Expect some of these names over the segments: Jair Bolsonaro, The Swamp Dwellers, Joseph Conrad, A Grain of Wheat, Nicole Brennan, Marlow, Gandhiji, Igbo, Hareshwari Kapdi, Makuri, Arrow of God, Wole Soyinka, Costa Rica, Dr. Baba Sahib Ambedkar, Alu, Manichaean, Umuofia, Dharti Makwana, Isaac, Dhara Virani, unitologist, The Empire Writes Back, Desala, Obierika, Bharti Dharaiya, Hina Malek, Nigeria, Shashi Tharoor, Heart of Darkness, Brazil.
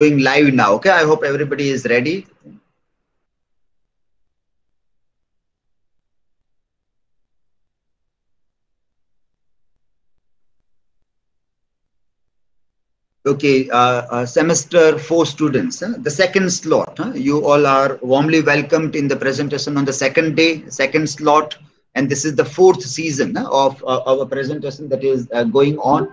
Doing live now. Okay, I hope everybody is ready. Okay, semester 4 students, the second slot. You all are warmly welcomed in the presentation on the second day, second slot, and this is the fourth season of our presentation that is going on.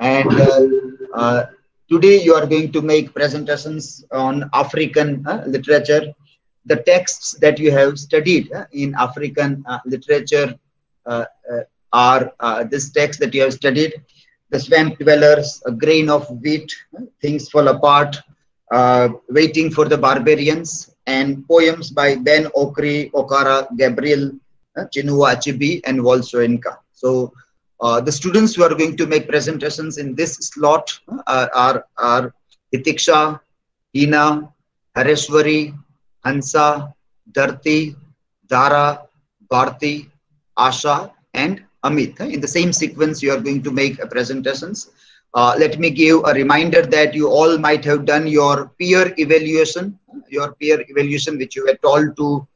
And today you are going to make presentations on African literature, the texts that you have studied in African literature are this text that you have studied, The Swamp Dwellers, A Grain of Wheat, Things Fall Apart, Waiting for the Barbarians, and poems by Ben Okri, Okara, Gabriel, Chinua Achebe, and Wole Soyinka. So the students who are going to make presentations in this slot are Hitixa, Hina, Hareshwari, Hansa, Dharti, Dhara, Bharti, Asha, and Amit. In the same sequence, you are going to make presentations. Let me give a reminder that you all might have done your peer evaluation, which you were told to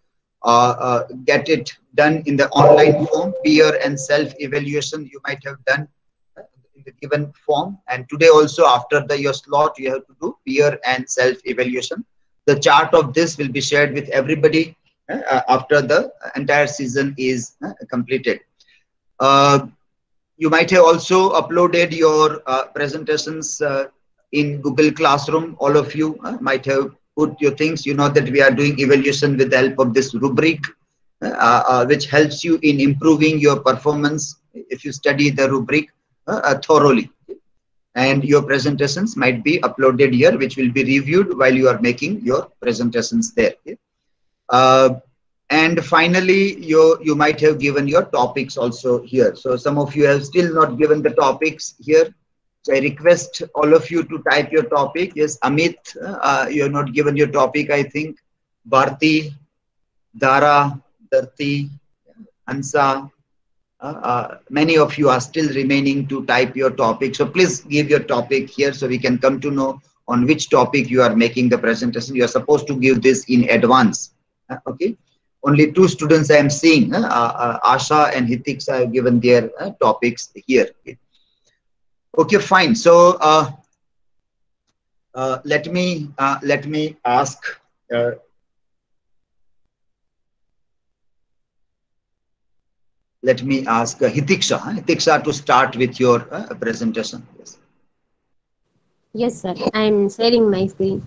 get it done in the online form. Peer and self-evaluation you might have done in the given form. And today also, after your slot, you have to do peer and self-evaluation. The chart of this will be shared with everybody after the entire season is completed. You might have also uploaded your presentations in Google Classroom. All of you might have put your things. You know that we are doing evaluation with the help of this rubric, which helps you in improving your performance if you study the rubric thoroughly. And your presentations might be uploaded here, which will be reviewed while you are making your presentations there. And finally, you might have given your topics also here. So some of you have still not given the topics here. So I request all of you to type your topic. Yes, Amit, you have not given your topic, I think. Bharti, Dhara, Dharti, Hansa. Many of you are still remaining to type your topic. So please give your topic here so we can come to know on which topic you are making the presentation. You are supposed to give this in advance. Okay. Only two students I am seeing, Asha and Hitixa, have given their topics here. Okay, fine. So let me ask. Let me ask Hitixa to start with your presentation. Yes. Yes, sir. I am sharing my screen.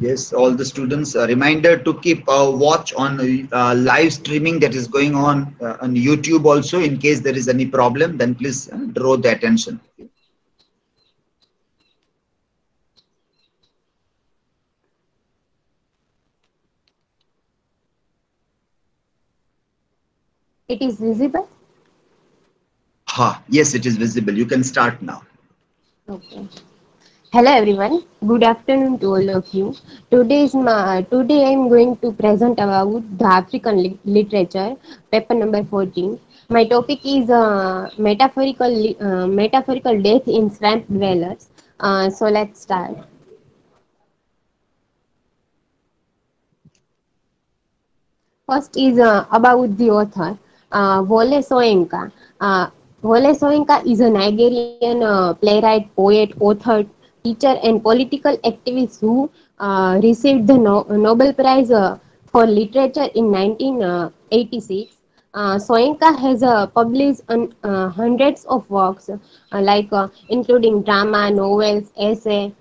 Yes, all the students, a reminder to keep a watch on live streaming that is going on YouTube also. In case there is any problem, then please draw the attention. It is visible? Yes, it is visible. You can start now. Okay. Hello everyone. Good afternoon to all of you. Today I am going to present about the African literature, paper number 14. My topic is metaphorical death in Swamp Dwellers. So let's start. First is about the author, Wole Soyinka. Wole Soyinka is a Nigerian playwright, poet, author, teacher and political activist who received the Nobel Prize for Literature in 1986. Soyinka has published hundreds of works including drama, novels, essay,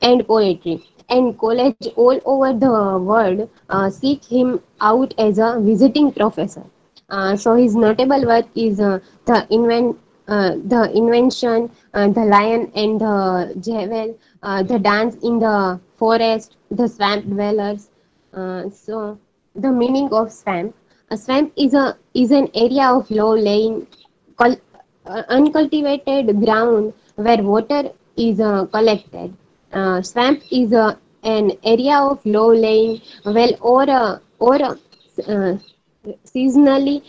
and poetry. And colleges all over the world seek him out as a visiting professor. So his notable work is The Invention, The Lion and the Jewel, The Dance in the Forest, The Swamp Dwellers. So the meaning of swamp. A swamp is an area of low-lying, uncultivated ground where water is collected. Swamp is an area of low-lying, well or seasonally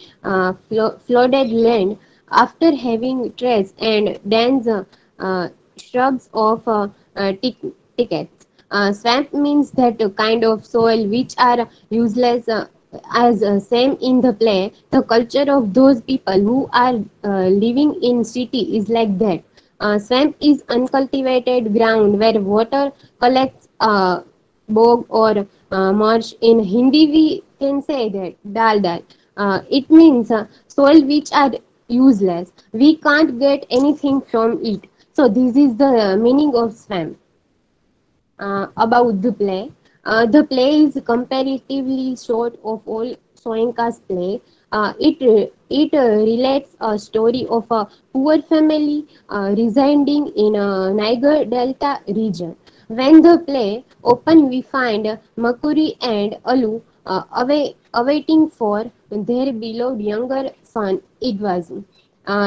flooded land. After having trees and dense shrubs of thickets, swamp means that kind of soil which are useless as same in the play. The culture of those people who are living in city is like that. Swamp is uncultivated ground where water collects, bog or marsh. In Hindi we can say that dal. It means soil which are useless. We can't get anything from it. So this is the meaning of swamp. About the play, the play is comparatively short of all Soyinka's play. It relates a story of a poor family residing in a Niger Delta region. When the play open, we find Makuri and Alu awaiting for their beloved younger son Igwezu.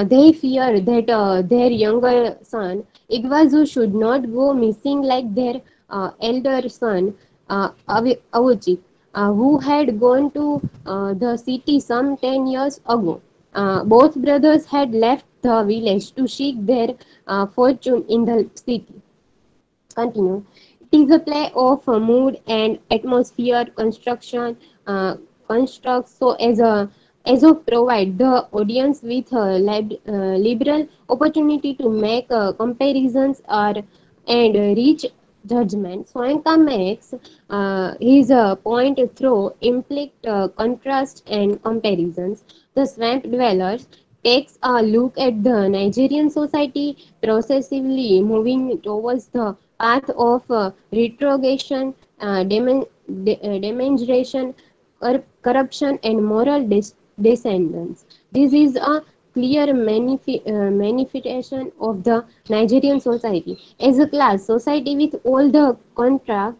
They fear that their younger son Igwezu should not go missing like their elder son Awoji, who had gone to the city some 10 years ago. Both brothers had left the village to seek their fortune in the city. Continue. It is a play of mood and atmosphere construction. Constructs so as of provide the audience with liberal opportunity to make comparisons and reach judgment. Soyinka makes his point through implicit contrast and comparisons. The Swamp Dwellers takes a look at the Nigerian society progressively moving towards the path of retrogression, demonstration, corruption, and moral descendants. This is a clear manifestation of the Nigerian society as a class society with all the contracts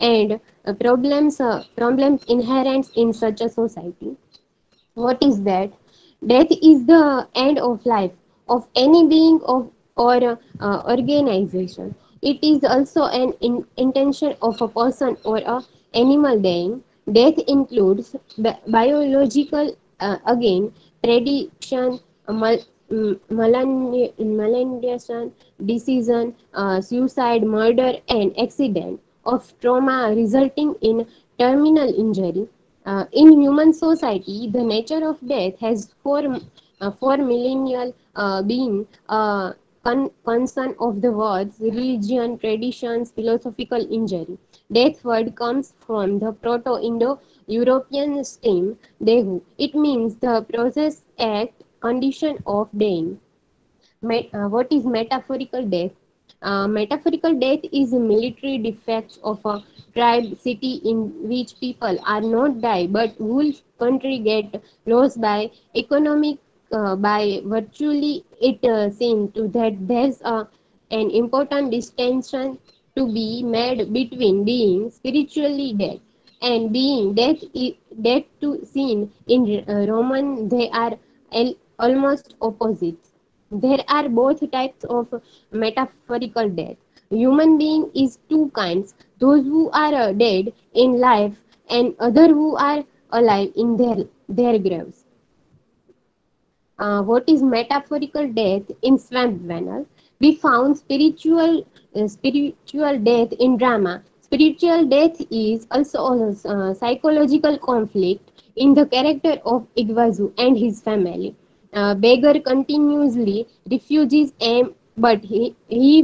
and problems inherent in such a society. What is that? Death is the end of life of any being or organization. It is also an intention of a person or a animal dying. Death includes biological again prediction, malnutrition, disease, suicide, murder, and accident of trauma resulting in terminal injury. In human society, the nature of death has for millennia been concern of the words, religion, traditions, philosophical injury. Death word comes from the Proto-Indo-European stream dehu. It means the process, act, condition of dying. What is metaphorical death? Metaphorical death is a military defect of a tribe, city in which people are not die but whole country get lost by economic. By virtually it seems to that there's an important distinction to be made between being spiritually dead and being dead to sin. In Roman, they are almost opposites. There are both types of metaphorical death. Human being is two kinds: those who are dead in life, and other who are alive in their graves. What is metaphorical death in Swamp Dwellers? We found spiritual death in drama. Spiritual death is also a psychological conflict in the character of Igwezu and his family. Beggar continuously refuses aim, but he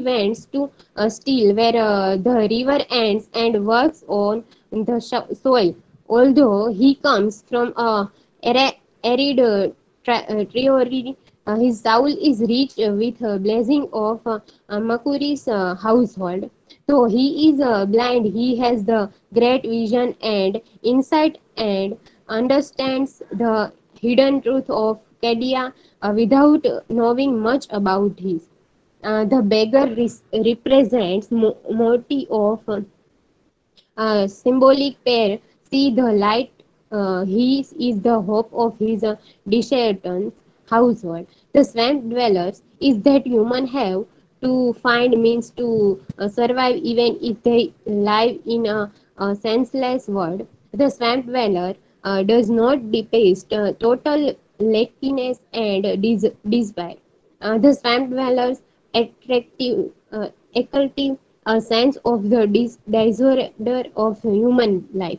wants to steal where the river ends and works on the soil. Although he comes from a arid Triori, his soul is rich with blessing of Makuri's household. Though he is blind, he has the great vision and insight and understands the hidden truth of Kadia without knowing much about his. The beggar represents motif of symbolic pair. See the light. He is the hope of his disheartened household. The Swamp Dwellers is that human have to find means to survive even if they live in a senseless world. The swamp dweller does not depict total lackiness and despair. The swamp dweller's attractive, ecultive sense of the disorder of human life.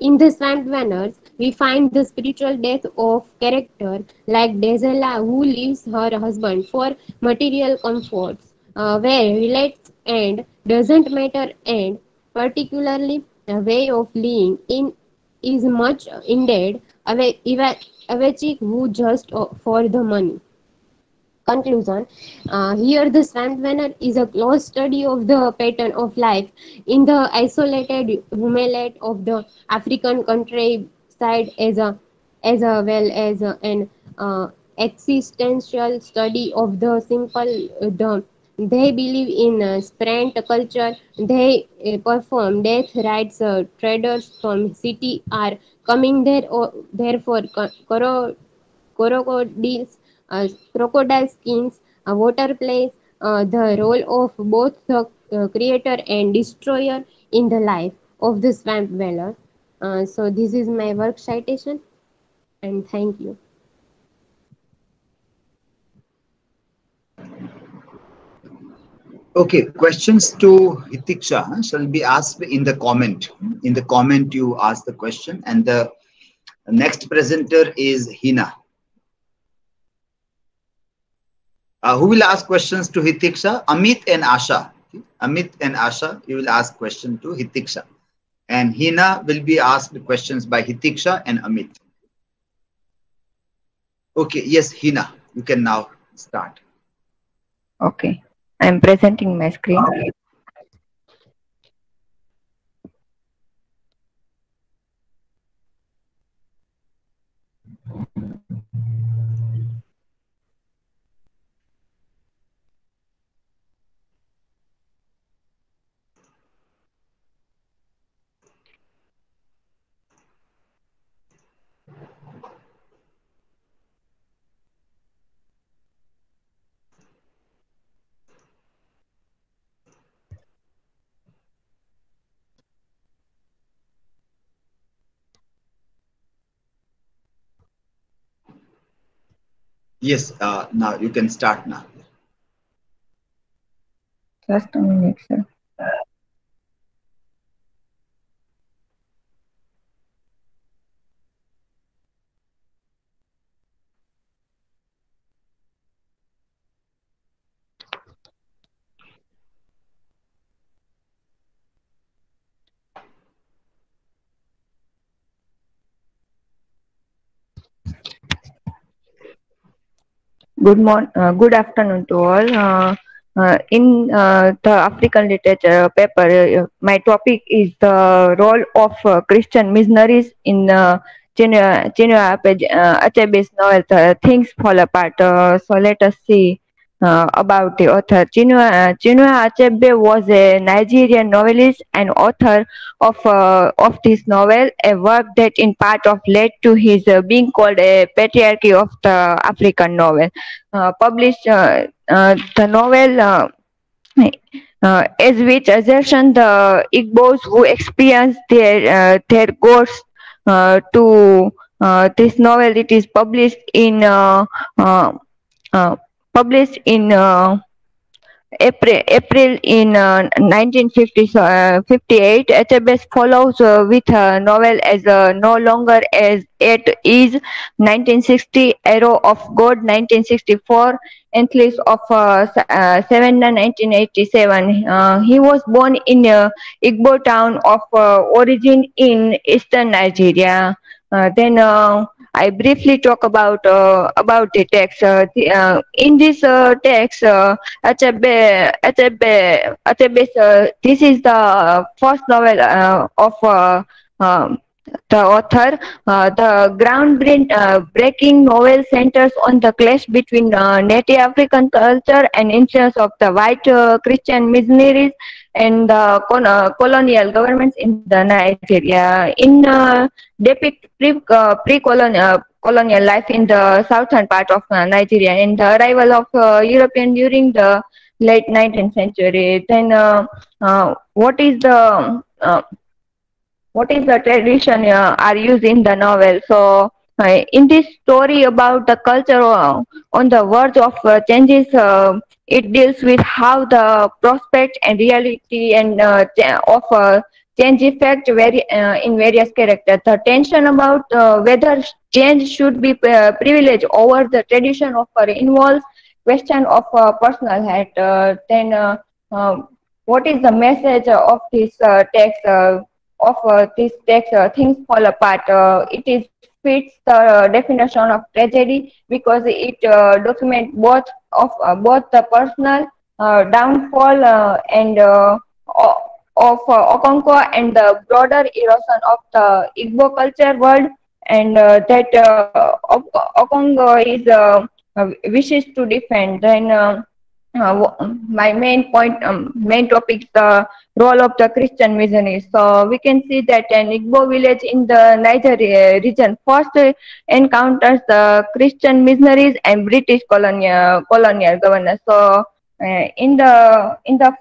In the swamp dwellers, we find the spiritual death of character like Desala, who leaves her husband for material comforts, where relates and doesn't matter, and particularly a way of living in is much indeed Avechik who just for the money. Conclusion. Here the swamp dweller is a close study of the pattern of life in the isolated humlet of the African countryside as well as an existential study of the simple They believe in sprint culture. They perform death rites. Traders from city are coming there for crocodile skins, water plays the role of both the creator and destroyer in the life of the swamp dweller. So this is my work citation, and thank you. Okay, questions to Hitixa shall be asked in the comment. In the comment, you ask the question, and the next presenter is Hina. Who will ask questions to Hitixa? Amit and Asha. Okay. Amit and Asha, you will ask questions to Hitixa, and Hina will be asked questions by Hitixa and Amit. Okay, yes, Hina, you can now start. Okay. I am presenting my screen. Yes, now you can start now. Just a minute, sir. Good afternoon to all. In the African literature paper, my topic is the role of Christian missionaries in Chinua Achebe's novel Things Fall Apart. So let us see about the author. Chinua Achebe was a Nigerian novelist and author of this novel, a work that in part of led to his being called a patriarchy of the African novel. Published the novel as which assertion the Igbos who experienced their ghosts to this novel. It is published in April in 1958, Achebe follows with a novel as No Longer As It Is, 1960, Arrow of God, 1964, Endless of Savannah, 1987. He was born in Igbo town of origin in eastern Nigeria. Then I briefly talk about the text. In this text, this is the first novel of the author. The groundbreaking novel centers on the clash between Native African culture and influence of the white Christian missionaries and the colonial governments in the Nigeria. In depict pre-colonial life in the southern part of Nigeria and the arrival of Europeans during the late 19th century, then what is the tradition are used in the novel? So in this story about the culture on the verge of changes, it deals with how the prospect and reality and of change effect vary in various characters. The tension about whether change should be privileged over the tradition of involves question of personal hate. Then what is the message of this text? Things Fall Apart. It is fits the definition of tragedy because it documents both of both the personal downfall and of Okonkwo and the broader erosion of the Igbo culture world, and that Okonkwo is wishes to defend. Then my main point, main topic, the role of the Christian missionaries. So we can see that an Igbo village in the Niger region first encounters the Christian missionaries and British colonial governors. So in the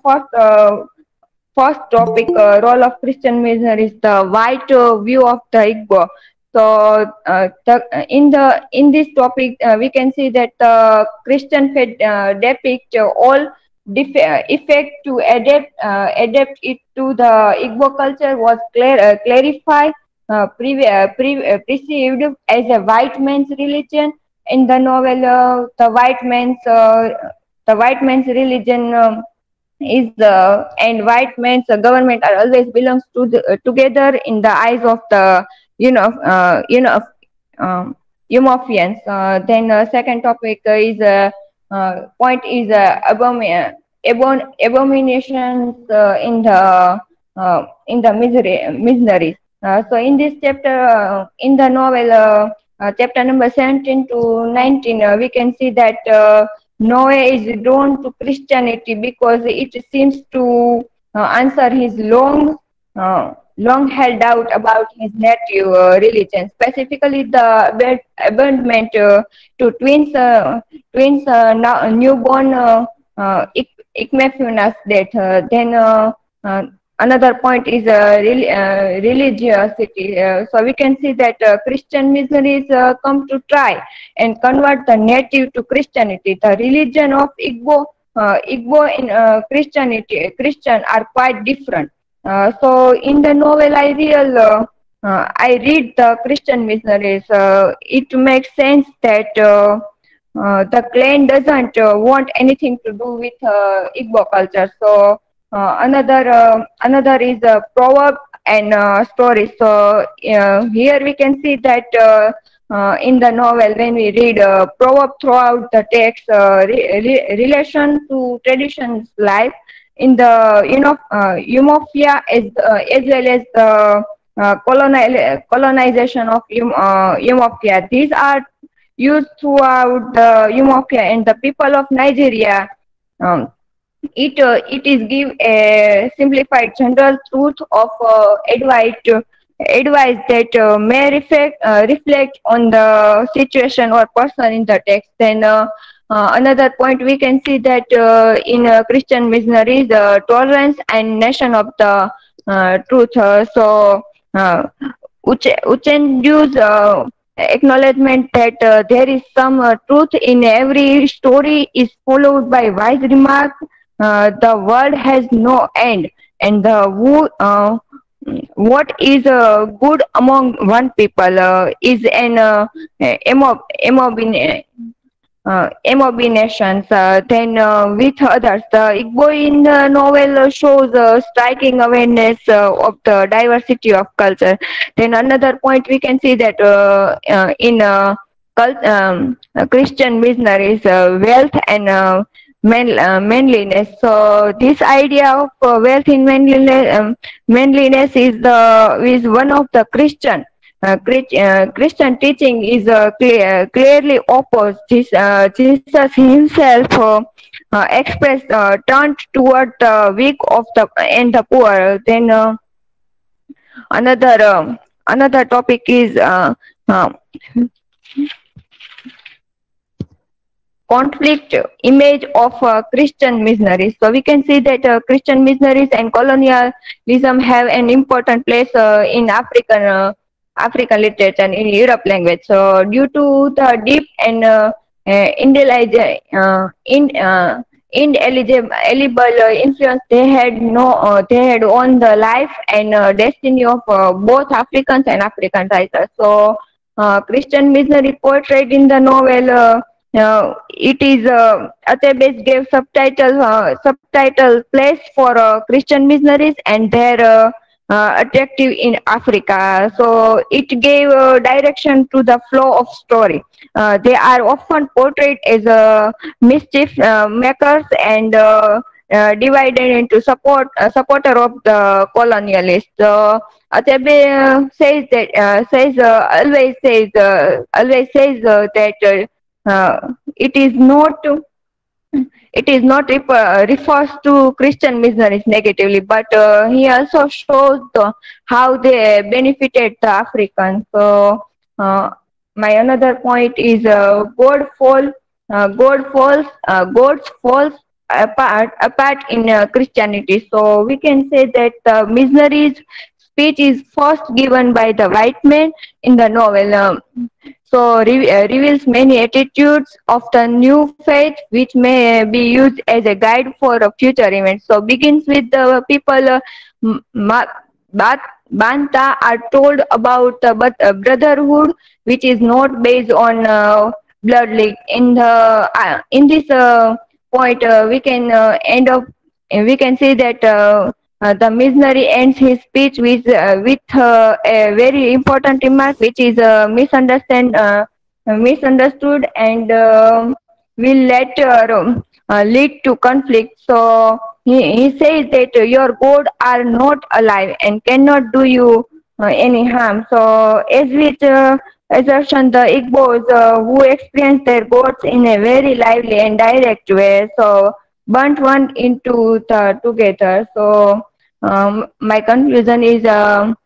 first topic, role of Christian missionaries, the white view of the Igbo. So in this topic, we can see that the Christian faith depict all effect to adapt it to the Igbo culture was clarified, perceived as a white man's religion in the novel. The white man's religion is and white man's government are always belongs to together in the eyes of the Umuofians. Then second topic is point is abominations in the missionaries. So in this chapter, in the novel, chapter number 17 to 19, we can see that Noah is drawn to Christianity because it seems to answer his long held doubt about his native religion, specifically the abandonment to twins newborn Ikmefuna's death. Then another point is religiosity. So we can see that Christian missionaries come to try and convert the native to Christianity. The religion of Igbo and Christian are quite different. So in the novel, I read the Christian missionaries. It makes sense that the clan doesn't want anything to do with Igbo culture. So another is a proverb and story. So here we can see that in the novel, when we read proverb throughout the text, relation to traditions life in the Umuofia as well as the colonization of Umuofia. These are used throughout the Umuofia and the people of Nigeria. It is give a simplified general truth of advice that may reflect on the situation or person in the text. Then another point, we can see that in Christian missionaries, the tolerance and nation of the truth. So Uchendu's acknowledgement that there is some truth in every story is followed by wise remark, the world has no end, and the what is good among one people is an abominations. Then with others, the Igbo in the novel shows a striking awareness of the diversity of culture. Then another point, we can see that in Christian missionaries, wealth and manliness. So this idea of wealth in manliness is one of the Christian teaching is clearly opposed. Jesus himself expressed turned toward the weak and the poor. Then another topic is conflict image of Christian missionaries. So we can see that Christian missionaries and colonialism have an important place in African literature and in Europe language. So due to the deep and indelible influence they had on the life and destiny of both Africans and African writers. So Christian missionary portrayed in the novel, it is Achebe gave subtitle place for Christian missionaries and their attractive in Africa. So it gave direction to the flow of story. They are often portrayed as mischief makers and divided into supporter of the colonialists. Achebe always says that it is not refers to Christian missionaries negatively, but he also shows how they benefited the Africans. So my another point is God falls apart in Christianity. So we can say that the missionaries' speech is first given by the white man in the novel. So reveals many attitudes of the new faith, which may be used as a guide for future events. So begins with the people Banta are told about brotherhood, which is not based on blood league. In this point, we can see that the missionary ends his speech with a very important remark, which is misunderstood and will later lead to conflict. So he says that your God are not alive and cannot do you any harm. So as with assertion, the Igbos who experience their gods in a very lively and direct way, so burnt one into the together. So my conclusion is of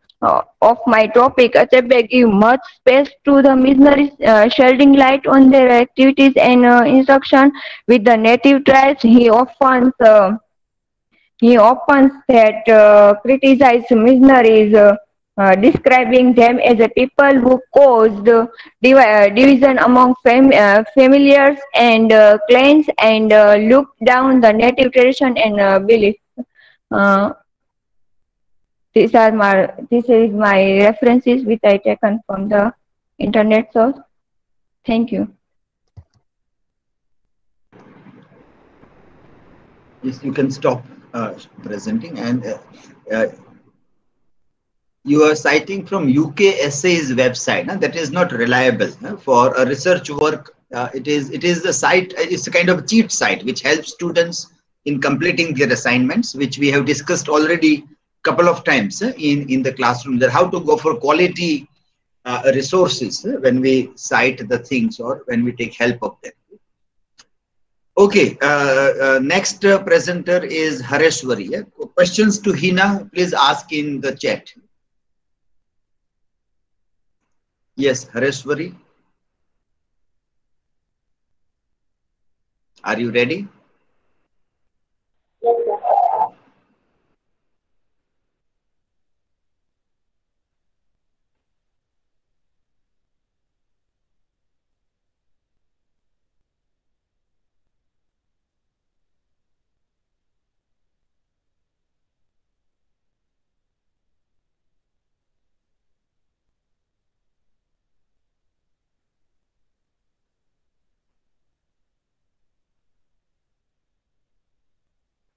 my topic, Achebe give much space to the missionaries, shedding light on their activities and instruction with the native tribes. He opens that criticizes missionaries, describing them as a people who caused division among familiars and clans and looked down the native tradition and beliefs. This is my references which I taken from the internet source. Thank you. Yes, you can stop presenting and you are citing from UK Essays website. That is not reliable for a research work. It is the site. It's a kind of cheat site which helps students in completing their assignments, which we have discussed already couple of times in the classroom. That how to go for quality resources when we cite the things or when we take help of them. Okay, next presenter is Hareshwari. Questions to Hina, please ask in the chat. Yes, Hareshwari, are you ready? Yes, sir.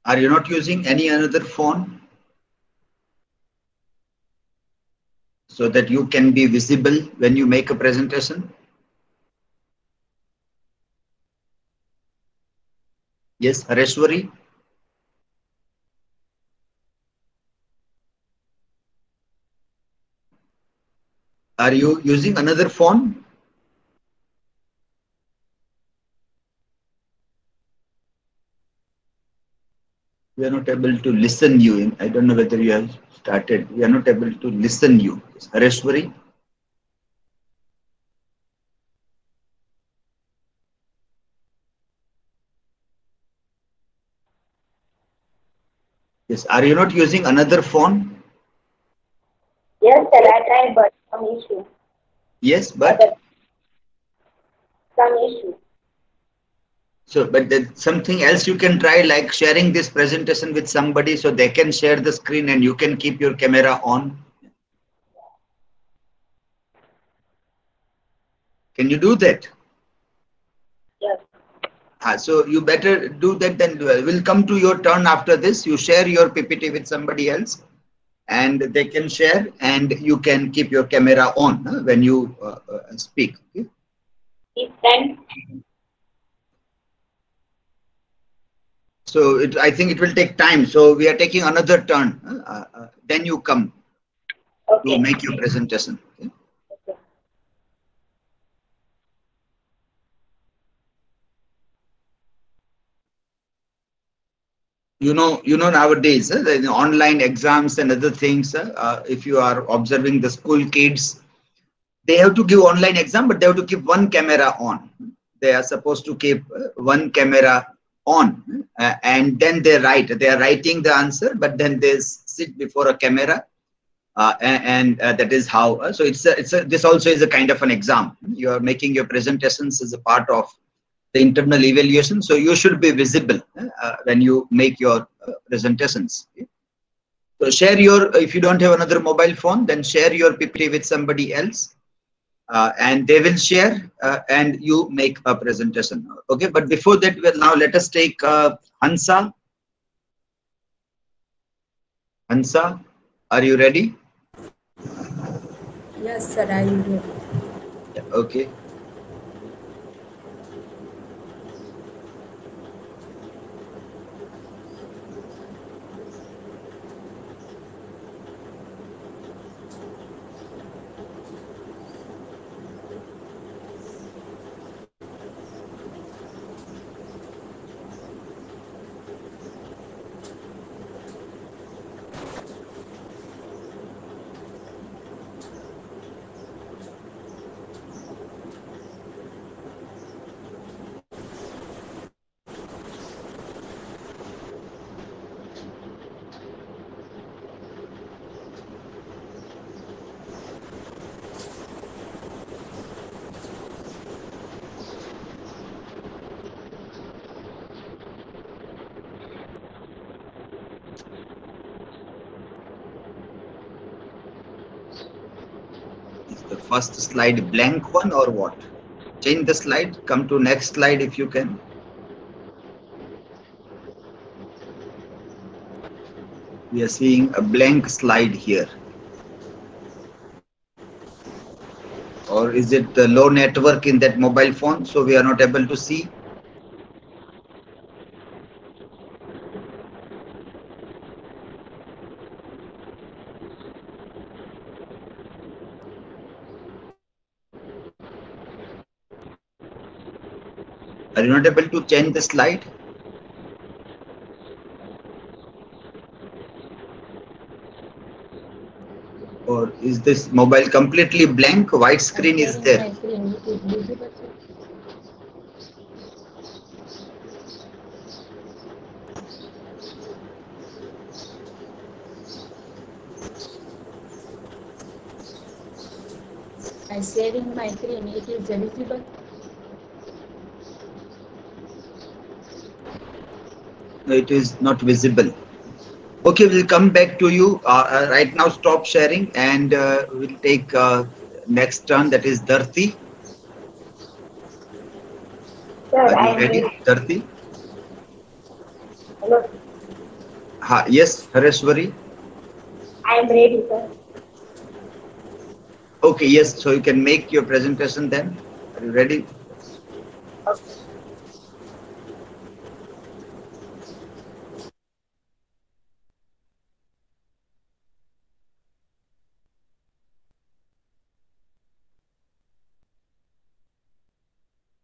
Are you not using any another phone so that you can be visible when you make a presentation? Yes, Hareshwari. Are you using another phone? We are not able to listen you. I don't know whether you have started. We are not able to listen you. Hareshwari? Yes. Are you not using another phone? Yes, sir. I tried, but some issue. Yes, but some issue. So, but there's something else you can try, like sharing this presentation with somebody so they can share the screen and you can keep your camera on. Can you do that? Yes. So you better do that then. We'll come to your turn after this. You share your PPT with somebody else and they can share and you can keep your camera on when you speak. Okay? Thanks. So I think it will take time. So we are taking another turn. Then you come to make your presentation. Okay? You know nowadays the online exams and other things. If you are observing the school kids, they have to give online exam, but they have to keep one camera on. They are supposed to keep one camera on, and then they write. They are writing the answer, but then they sit before a camera, and that is how. So this also is a kind of an exam. You are making your presentations as a part of the internal evaluation, so you should be visible when you make your presentations. Okay? So share your, if you don't have another mobile phone, then share your PPT with somebody else, and they will share and you make a presentation. Okay, but before that, well, now let us take Hansa. Hansa, are you ready? Yes, sir, I am ready. Yeah, okay. The first slide blank one or what? Change the slide, come to next slide if you can. We are seeing a blank slide here. Or is it the low network in that mobile phone, so we are not able to see? Are you not able to change the slide? Or is this mobile completely blank? White screen is there. I'm sharing my screen, it is visible. It is not visible. Okay, we'll come back to you. Right now, stop sharing and we'll take next turn. That is Dharti. Sir, are you ready, Dharti? Hello. Yes, Hareshwari. I am ready, sir. Okay, yes. So you can make your presentation then. Are you ready? Okay.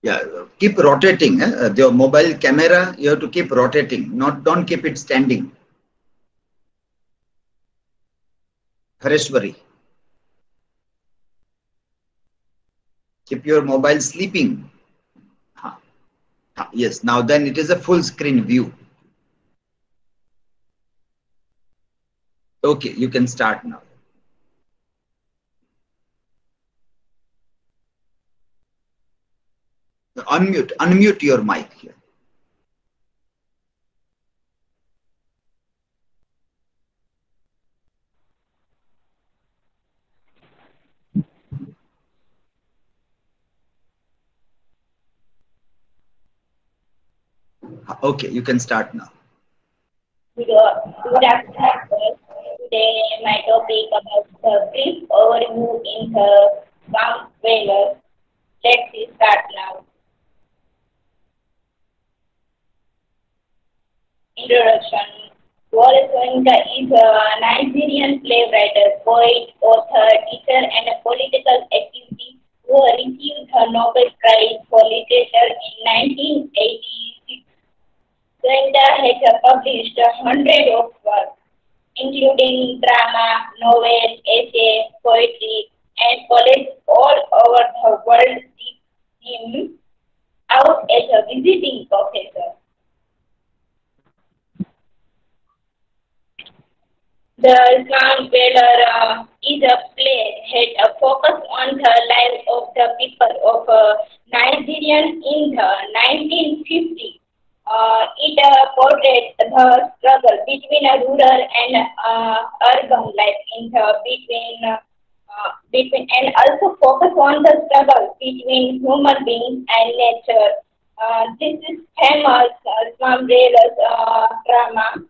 Yeah, keep rotating. Your mobile camera, you have to keep rotating. Don't keep it standing. Hareshwari. Keep your mobile sleeping. Yes, now then it is a full screen view. Okay, you can start now. Unmute your mic here. Okay, you can start now. Good afternoon. Today my topic about the brief overview in the Swamp Dwellers. Let's start now. Introduction. Wole Soyinka is a Nigerian playwright, poet, author, teacher, and a political activist who received the Nobel Prize for Literature in 1986. Soyinka has published 100 of works, including drama, novel, essay, poetry, and poets all over the world seek him out as a visiting professor. The Swamp Dwellers is a play that focuses on the lives of the people of Nigeria in the 1950s. It portrays the struggle between a rural and urban life in the between, and also focuses on the struggle between human beings and nature. This is famous Swamp Dwellers drama.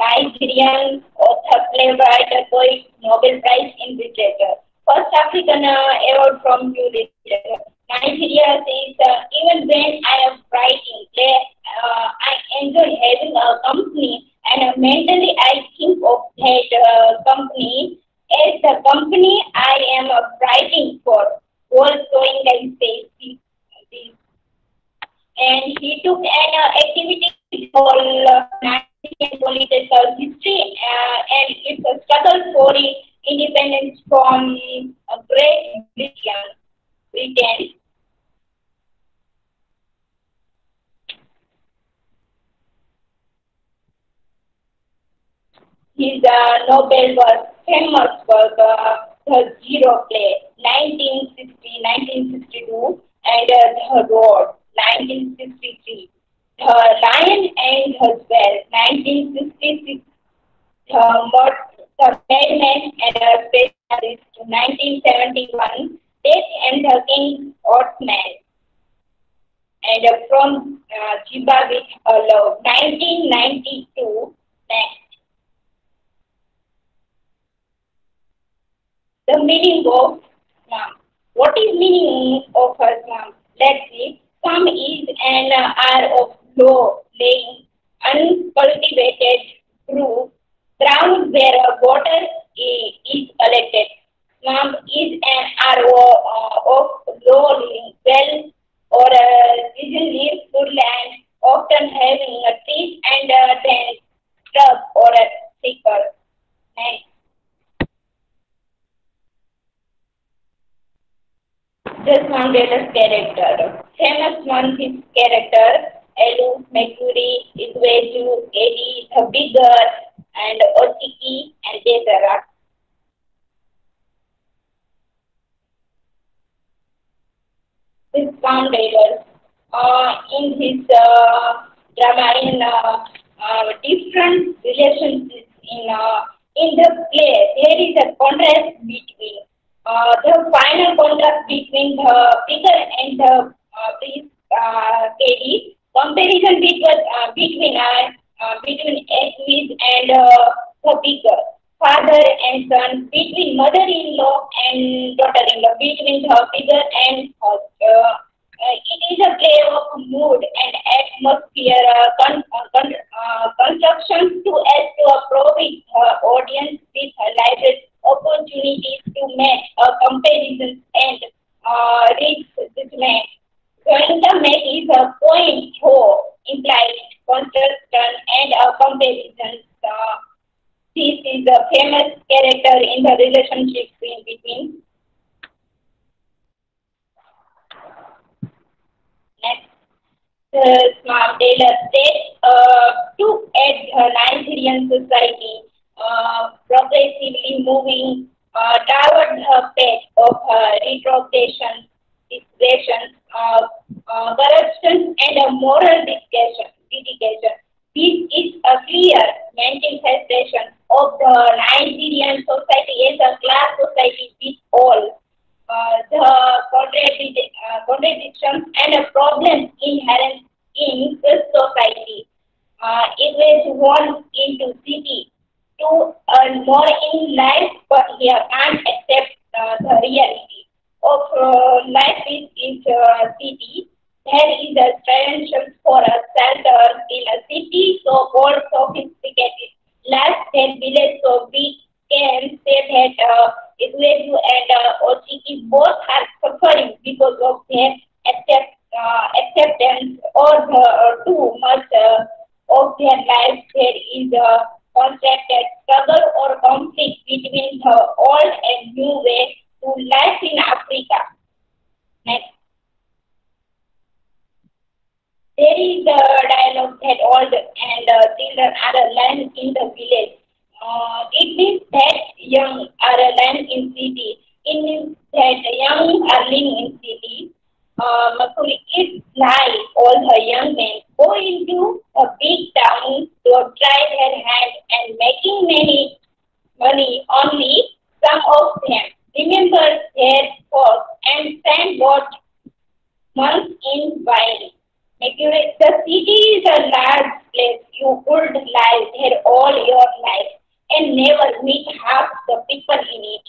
Nigerian author, playwright, poet, Nobel Prize in Literature, first African award from Judith. Nigeria says, even when I am writing, I enjoy having a company, and mentally I think of that company as the company I am writing for. Wole Soyinka says this. And he took an activity called Nigerian political history and it's a struggle for independence from Great Britain. His Nobel was famous for the Zero Play, 1960, 1962, and The Road, 1963, The Lion and the Squirrel, 1966, The Madman and the Specialist, 1971, Death and the King's Oathman, and From Juba with Her Love, 1992. Next. The meaning of slum. What is meaning of a slum? Let's see. Slum is an area of low-lying, uncultivated ground where water is collected. Slum is an area of low-lying, well or seasonally woodland, often having trees and dense shrub or thicker. The Swamp Dwellers character. Famous one, his character, Alu, Makuri, Igwezu, Eri, the Big Girl, and Otiki, and Desala. The Swamp Dwellers. In his drama, in different relationships in the play, there is a contrast between the final contrast between the figure and the priest Kadia, comparison between enemies and the figure, father and son, between mother-in-law and daughter-in-law, between the figure and it is a play of mood and atmosphere construction to as to provide the audience with a library opportunities to make comparisons and reach judgment. Soyinka makes a point for implied construction and comparisons. This is a famous character in the relationship between. The Swamp Dwellers to aid Nigerian society, progressively moving toward a path of retrogression, corruption, and a moral dedication. This is a clear manifestation of the Nigerian society as a class society with all the contradictions and problems inherent in this society. It was born into city to earn more in life, but he can't accept the reality of life in city. There is a tradition for a shelter in a city so called sophisticated less than village, so we can say that Igwezu and Ochiki both are suffering because of their acceptance or the, too much of their lives. There is a contracted struggle or conflict between the old and new way to life in Africa. Next. There is the dialogue that old and children are aligned in the village. It means that young are aligned in city. It means that young are living in city. Makuri is like all her young men go into a big town to try their hand and making many money. Only some of them remember their work and spend what months in buying. The city is a large place. You could lie there all your life and never meet half the people in it.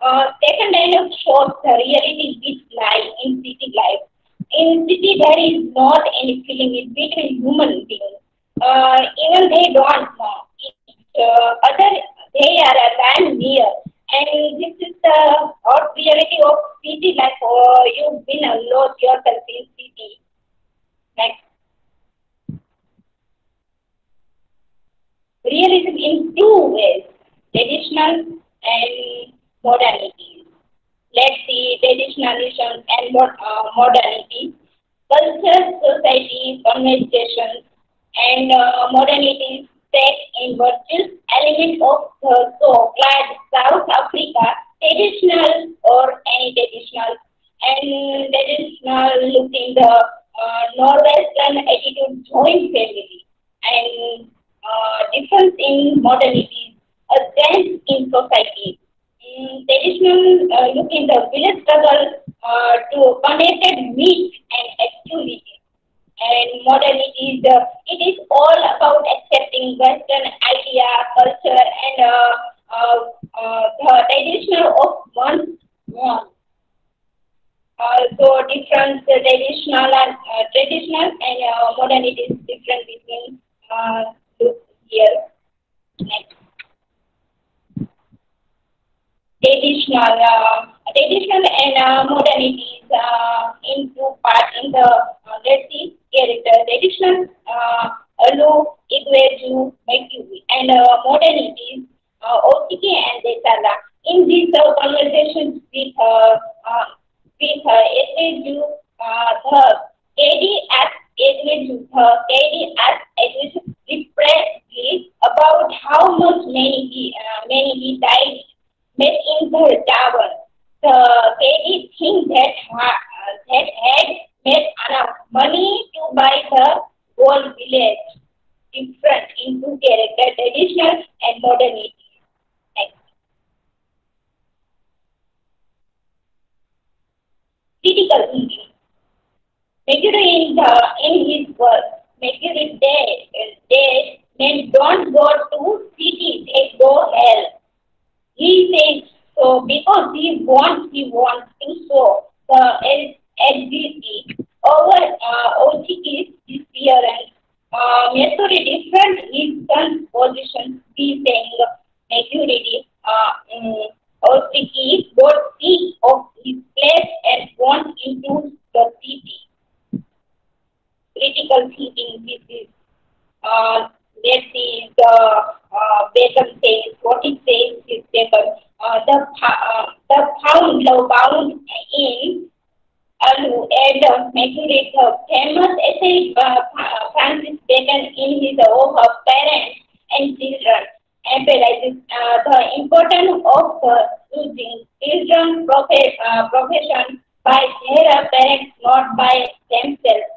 Second dialogue shows the reality which lies in city life. In city, there is not any feeling between human beings. Even they don't know each other. They are alive near, and this is the hard reality of city life. You've been alone yourself in city. Next. Realism in two ways, traditional and modernity. Let's see traditionalism and modernity. Culture, society, conversations, and modernity set in virtues, element of the so-called South Africa, traditional or any traditional, and traditional looking the Northwestern attitude joint family, and difference in modernity, a change in society. Traditional look in the village struggle to connected myth and actuality, and modernity is it is all about accepting Western idea, culture, and the traditional of one's own. So different traditional and modernity is different between here. Next. Traditional and modernity is in two parts in the Dharti character. Traditional Alu, Igwezu, Makuri, and modernity is Obierika and Desala. In these conversations with Igwezu, the Kadia asks Igwezu repeatedly about how much many he died. Met in the tower, the Kadia thinks that had made enough money to buy the whole village. Different in two character, traditional and modernity. Critical thinking. Makuri in his work, Makuri says men don't go to city, they go hell. He says so because he wants to show the agency over Ochiki's disappearance. Makuri different his son's position, he saying Makuri Ochiki got sick of his place and went into the city. Critical thinking, this is let's see the Bacon says what it says is Bacon. The found love bound in Alu aimed at making it a famous essay translated in his work of parents and children, emphasizes the importance of choosing children's profession by their parents, not by themselves.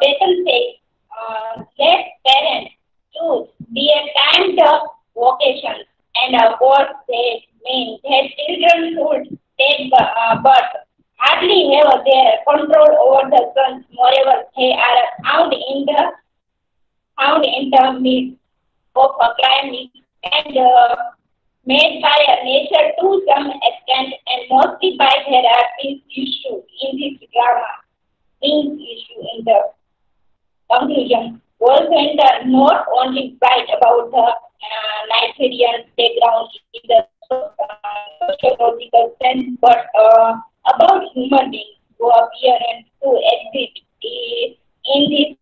Better says, let parents choose their kind of vocation and of course they mean that children should take birth. Hardly have their control over the sons, moreover they are found in the midst of a climate and made by nature to some extent and mostly by there are these issues in this drama. These issues in the conclusion. Wole Soyinka not only write about the Nigerian background in the sociological sense, but about human beings who appear and who exist in this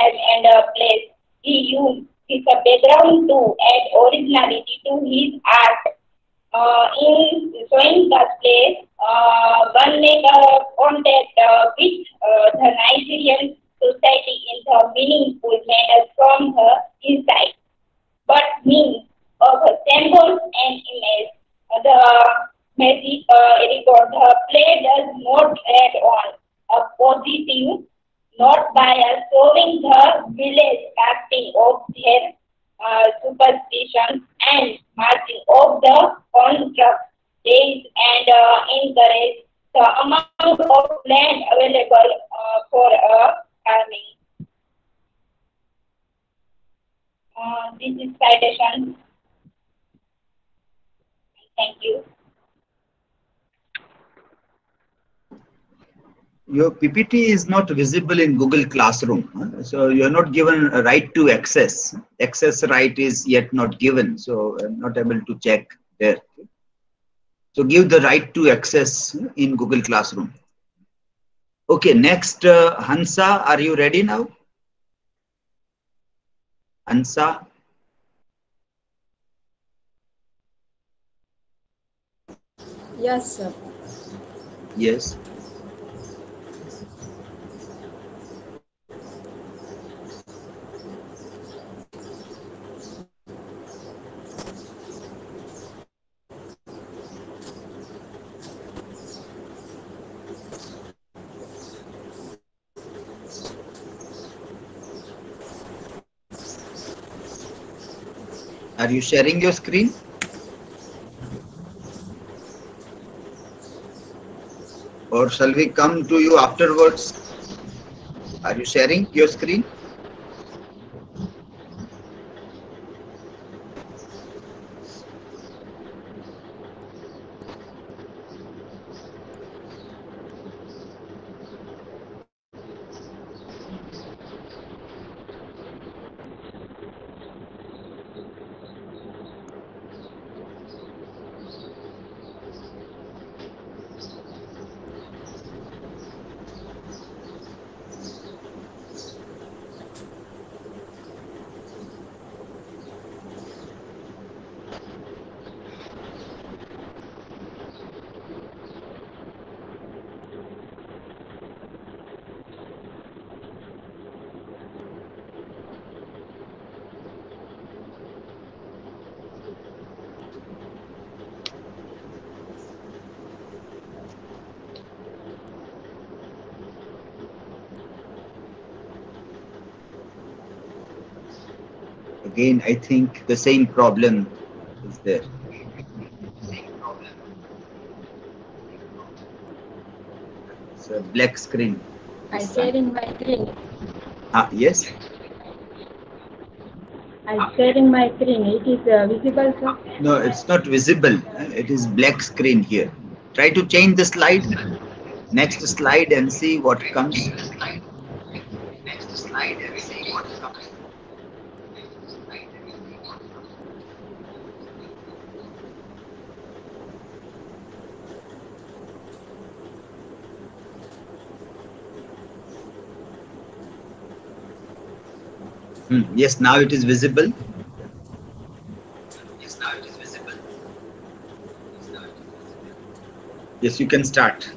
time and place. He used his background to add originality to his art. In Soyinka's play, one may contact with the Nigerian society in the meaningful manner from her inside, but means of her symbols and images. The play does not tread on a positive note by showing the village acting of their superstitions and marching of the construct days and encourage the amount of land available for farming. This is citation. Thank you. Your PPT is not visible in Google Classroom, so you are not given a right to access. Access right is yet not given, so I'm not able to check there. So give the right to access in Google Classroom. Okay, next, Hansa, are you ready now? Hansa? Yes, sir. Yes. Are you sharing your screen? Or shall we come to you afterwards? Are you sharing your screen? Again, I think the same problem is there. It's a black screen. I said in my screen. Ah, yes. I said in my screen. It is visible, sir? No, it's not visible. It is black screen here. Try to change the slide. Next slide and see what comes. Yes, now it is visible. Yes, now it is visible. Yes, you can start.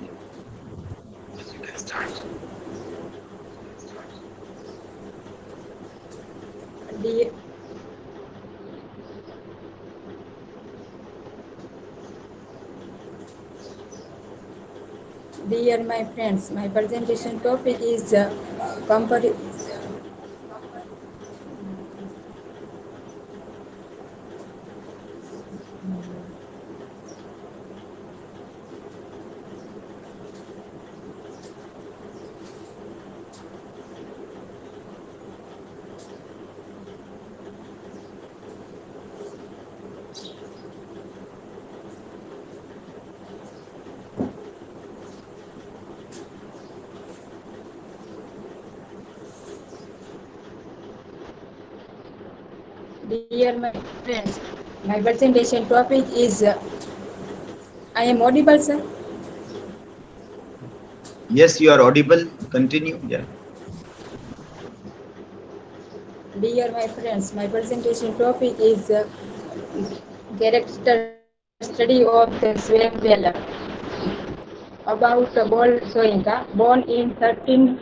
the Dear my friends, my presentation topic is my friends, my presentation topic is I am audible, sir? Yes, you are audible. Continue. Yeah. Dear my friends, my presentation topic is character study of the Swamp Dweller about Wole Soyinka, born in 13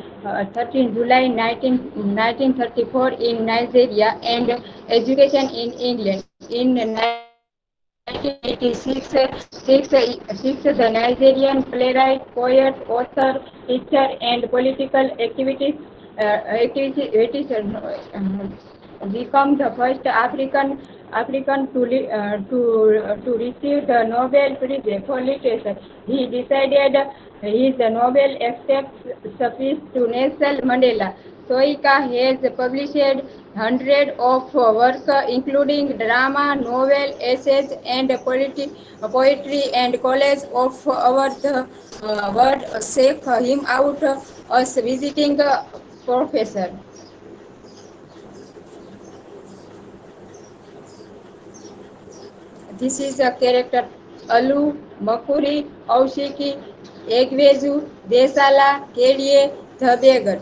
July 1934 in Nigeria and education in England. In 1986, the Nigerian playwright, poet, author, teacher, and political activist became the first African to receive the Nobel Prize for Literature. He decided his novel accepts service to Nelson Mandela. Soyinka has published hundreds of works, including drama, novel, essays, and poetry. And College of Our Word seek him out as visiting professor. This is a character Alu, Makuri, Aushiki, Igwezu, Desala, Kadia, Tabegar.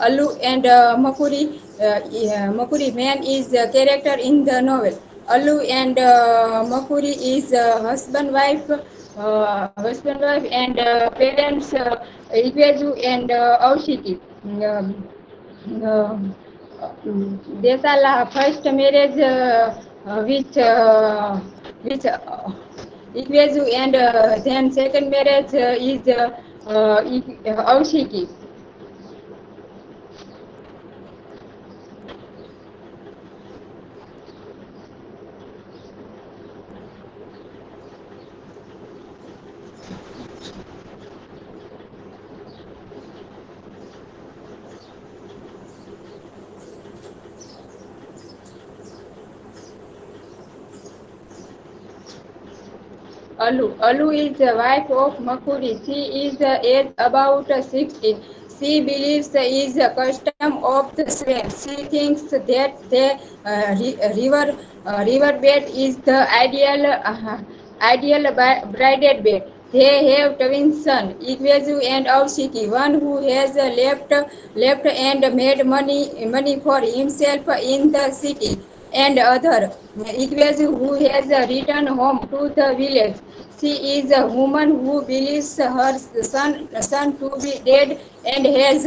Alu and Makuri man is the character in the novel. Alu and Makuri is husband wife and parents Igwezu and Aushiki. Desala first marriage which Igwezu and then second marriage is Aushiki. Alu is the wife of Makuri. She is aged about 16. She believes is a custom of the swamp. She thinks that the riverbed is the ideal bridal bed. They have twin sons, Igwezu and Aushiki. One who has left and made money for himself in the city, and other Igwezu who has returned home to the village. She is a woman who believes her son to be dead and believes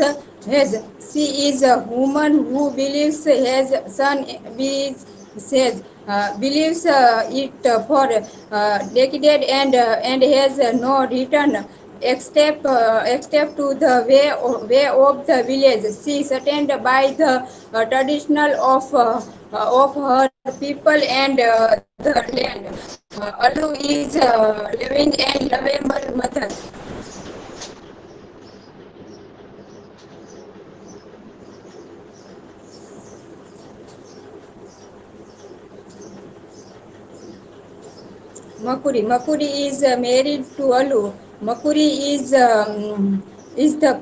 it for decade and has no return except to the way of the village. She sustained by the traditional of her people and the land. Alu is living and lovable mother. Makuri is married to Alu. Makuri is the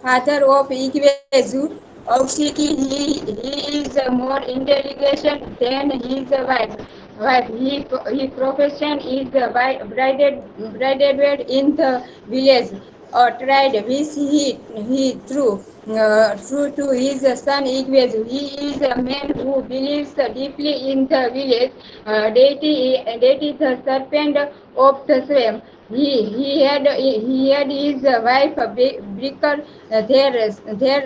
father of Igwezu. Aushiki, he is more intelligent than his wife. His profession is bride in the village or tried, which he true to his son Igwezu. He is a man who believes deeply in the village deity, the serpent of the swamp. He had his wife brinker, they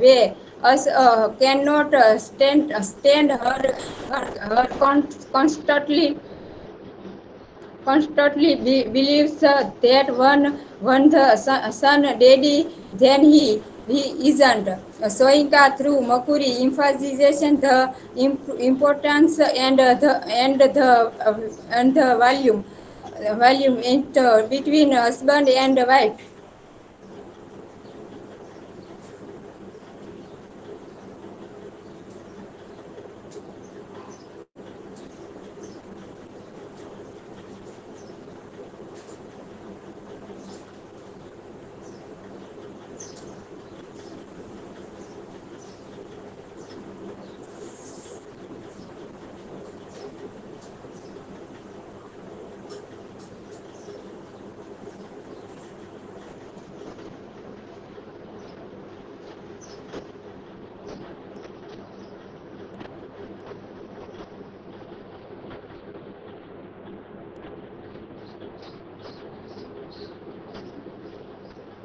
way us cannot stand her constantly believes that one the son daddy then he isn't. Soyinka through Makuri emphasizes the importance and the volume between husband and wife.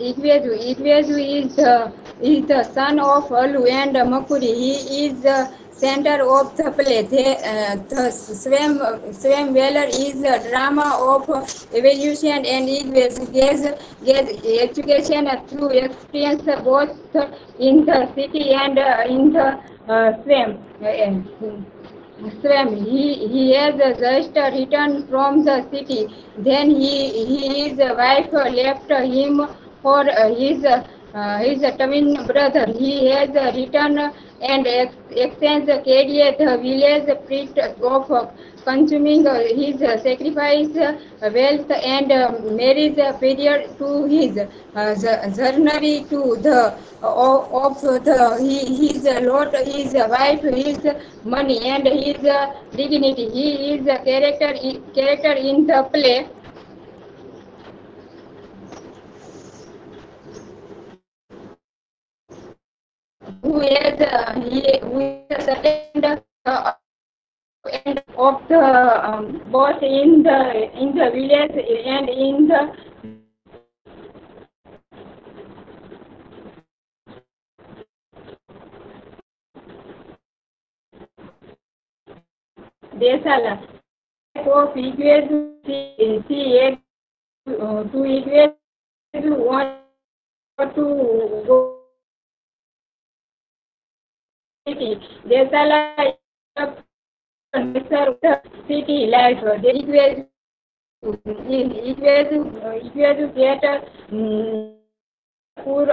Igwezu is the son of Alu and Makuri. He is the center of the play. The Swamp Dwellers is the drama of evolution and Igwezu gets education through experience both in the city and in the swamp. He has just returned from the city. Then his wife left him for his twin brother. He has returned and extends Kadia, the village priest of consuming his sacrifice wealth and marries period to his journey to the of the his lot, his wife, his money and his dignity. He is a character in the play. Who is the end of the both in the village and in the Desala. For Igwezu, she to Igwezu want to go. Desala city life. Igwezu get poor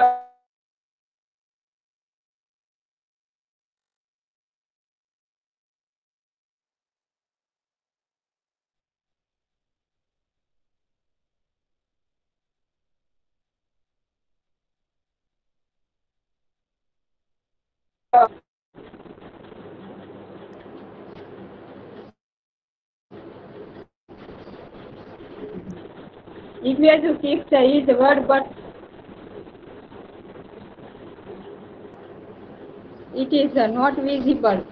Igwezu keeps his word, but it is not visible.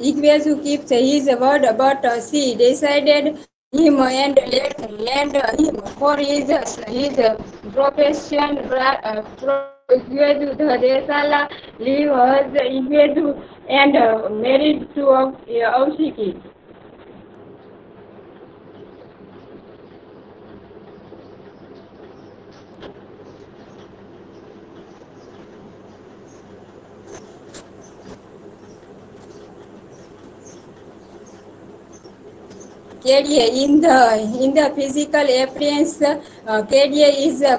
Igwezu keeps his word, but she decided him and lend him for his profession. Igwezu the Desala lives Igwezu and married to Oshiki. Kadia in the physical appearance, Kadia is a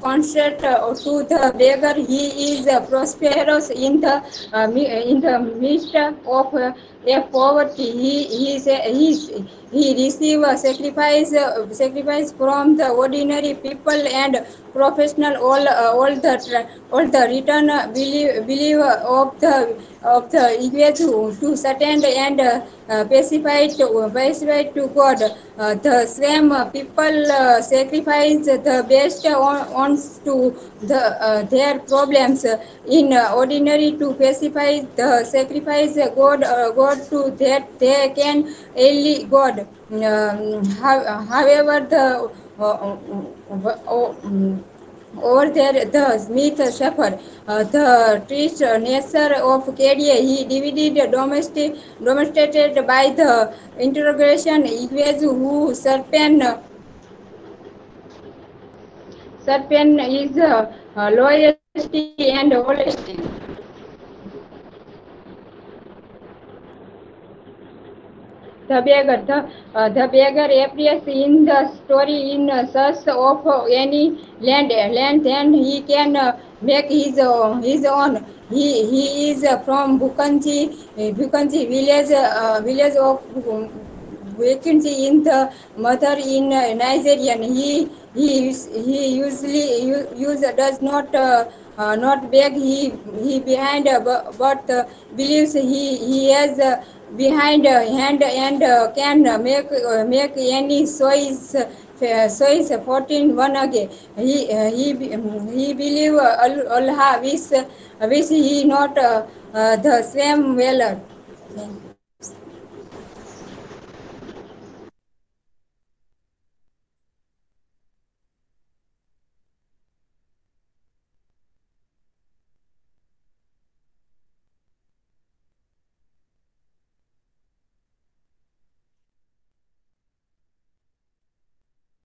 concert to the beggar. He is prosperous in the midst of poverty. He receives sacrifice from the ordinary people and professional. All the return believe of the Igwezu to stand and pacify to God. The same people sacrifice identifies the best ones to the, their problems in ordinary to pacify the sacrifice God to that they can only God. However, the or there the Smith shepherd, the trist nature of Kadia, he divided demonstrated by the interrogation Igwezu, who serpent is loyalty and honesty. The beggar appears in the story in search of any land, and he can make his own. He is from Bukanji village of Bukanji in the mother in Nigerian. He usually does not beg. He behind, but believes he has. Behind hand and can make any sois 14:1 again. He believe Allah wish he not the same valor.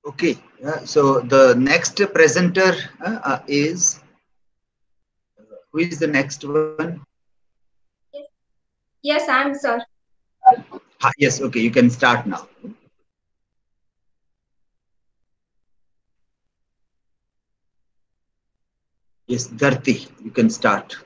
Okay, so the next presenter is, who is the next one? Yes, I'm sir. Yes, okay, you can start now. Yes, Dharti, you can start.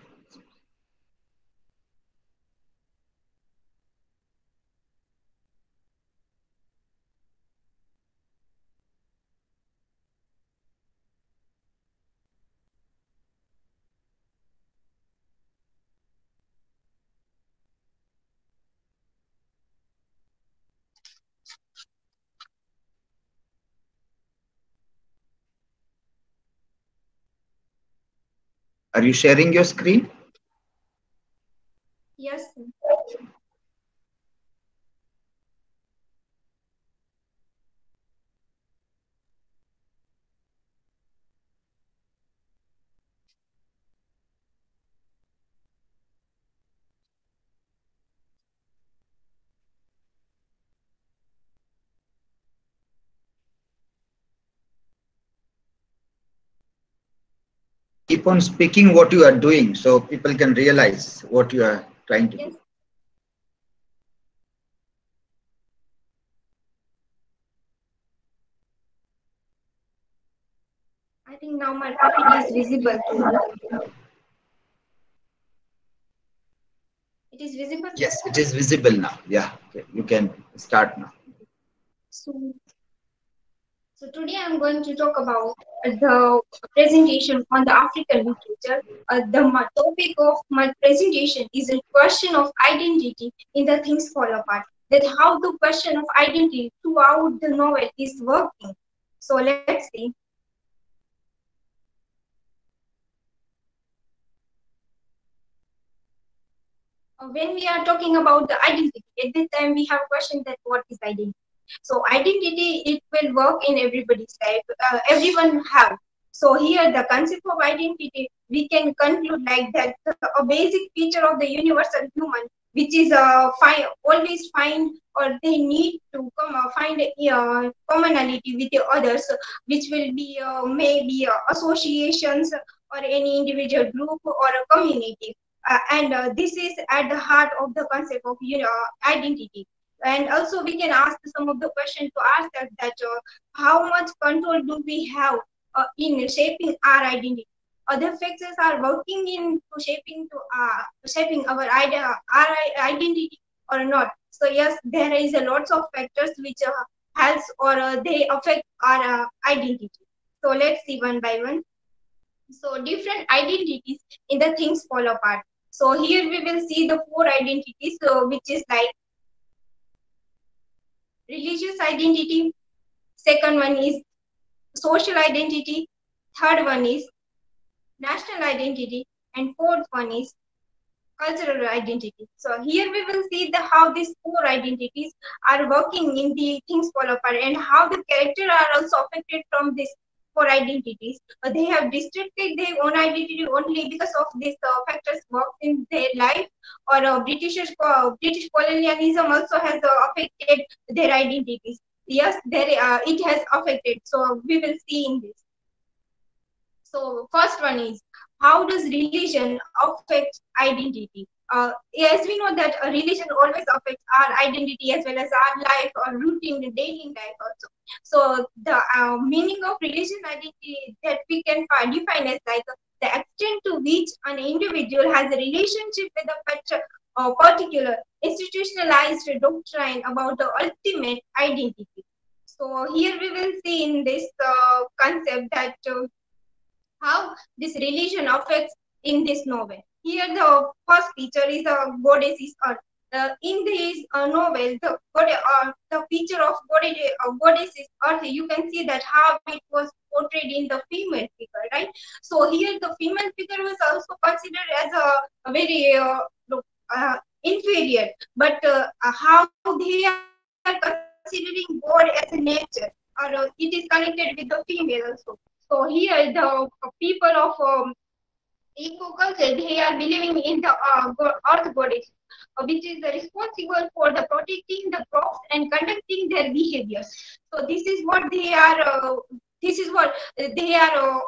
Are you sharing your screen? Yes. Keep on speaking what you are doing so people can realize what you are trying to do. I think now my topic is visible. It is visible? Yes, it is visible now. Yeah, okay. You can start now. So today I'm going to talk about the presentation on the African literature. The topic of my presentation is a question of identity in the Things Fall Apart. That how the question of identity throughout the novel is working. So let's see. When we are talking about the identity, at that time we have questioned that what is identity. So identity, it will work in everybody's life, everyone have. So here the concept of identity, we can conclude like that a basic feature of the universal human, which is always find or they need to find a commonality with the others, which will be maybe associations or any individual group or a community. And this is at the heart of the concept of identity. And also we can ask some of the questions to ourselves that how much control do we have in shaping our identity? Other factors are working in shaping our identity or not. So yes, there is a lots of factors which helps or they affect our identity. So let's see one by one. So different identities in the Things Fall Apart. So here we will see the four identities, which is like religious identity, second one is social identity, third one is national identity, and fourth one is cultural identity. So here we will see the how these four identities are working in the Things Fall Apart and how the characters are also affected from these four identities. They have restricted their own identity only because of these factors worked in their life. Or British colonialism also has affected their identities. Yes, it has affected. So we will see in this. So first one is, how does religion affect identity? As we know that religion always affects our identity as well as our life or routine, the daily life also. So the meaning of religion identity that we can define as like the extent to which an individual has a relationship with a particular institutionalized doctrine about the ultimate identity. So here we will see in this concept that how this religion affects in this novel. Here the first feature is the goddess is Earth. In this novel, the feature of goddess is Earth, you can see that how it was portrayed in the female figure, right? So here the female figure was also considered as a very inferior, but how they are considering God as a nature, or it is connected with the female also. So here the people of Igbo culture, they are believing in the earth goddess, which is responsible for the protecting the crops and conducting their behaviors. So this is what they are. This is what they are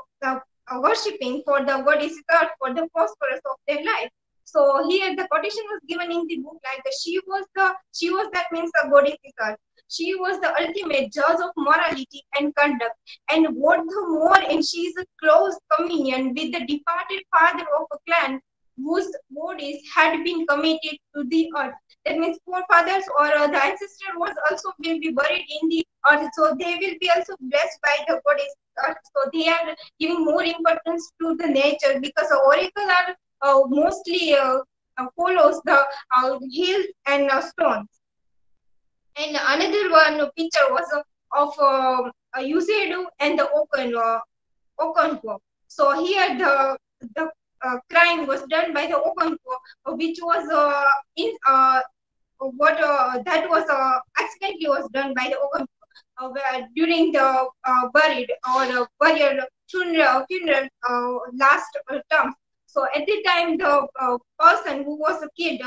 worshipping, for the goddess earth, for the prosperous of their life. So here the quotation was given in the book like she was that means the goddess earth. She was the ultimate judge of morality and conduct, and what the more, and she is a close communion with the departed father of a clan whose bodies had been committed to the earth. That means forefathers or the ancestor was also will be buried in the earth, so they will be also blessed by the goddess earth. So they are giving more importance to the nature, because oracle are mostly follows the hills and stones. And another one picture was of Igwezu and the Okonkwo. So here the crime was done by the Okonkwo, which was accidentally was done by the Okonkwo during the burial funeral last term. So at the time the person who was killed.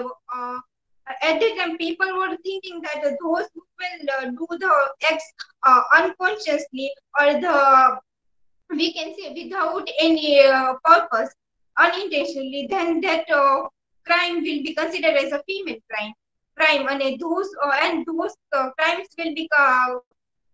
At that time, people were thinking that those who will do the acts unconsciously, or we can say without any purpose, unintentionally, then that crime will be considered as a female crime, and those crimes will be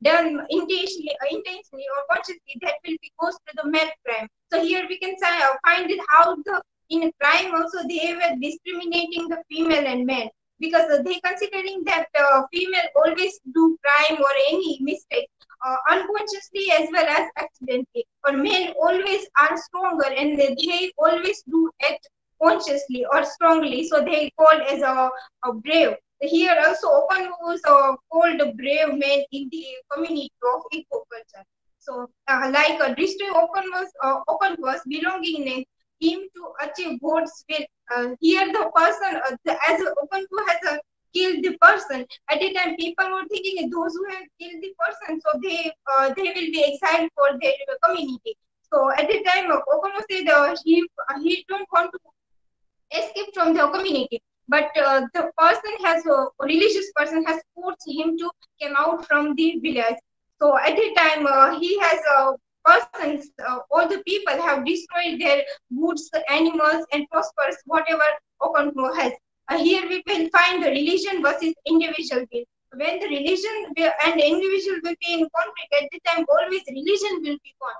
done intentionally or consciously, that will be goes to the male crime. So here we can find it how the in crime also they were discriminating the female and men, because they considering that female always do crime or any mistake unconsciously as well as accidentally, or men always are stronger and they always do act consciously or strongly, so they called as a brave. Here also Okonkwo was called a brave man in the community of Igbo culture. So like a district Okonkwo's belonging in him to achieve God's will. Here the person, as Okonkwo has killed the person, at the time people were thinking those who have killed the person, so they will be exiled for their community. So at the time Okonkwo said he don't want to escape from the community, but the person has religious person has forced him to come out from the village. So at the time he has persons, all the people have destroyed their goods, animals, and prosperous whatever Okonkwo has. Here we will find the religion versus individual will. When the religion and individual will be in conflict, at the time always religion will be one.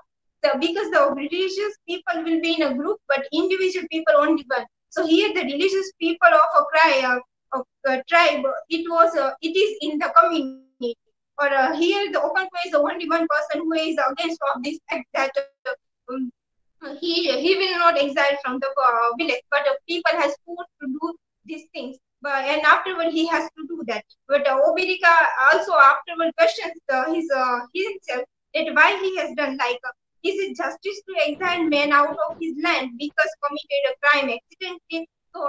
So because the religious people will be in a group, but individual people only one. So here the religious people of a tribe, it is in the community. Or here the Okonkwo is the only one person who is against of this act, that he will not exile from the village, but people has forced to do these things, and afterward he has to do that. But Obierika also afterward questions himself That why he has done like a, is it justice to exile man out of his land because committed a crime accidentally? So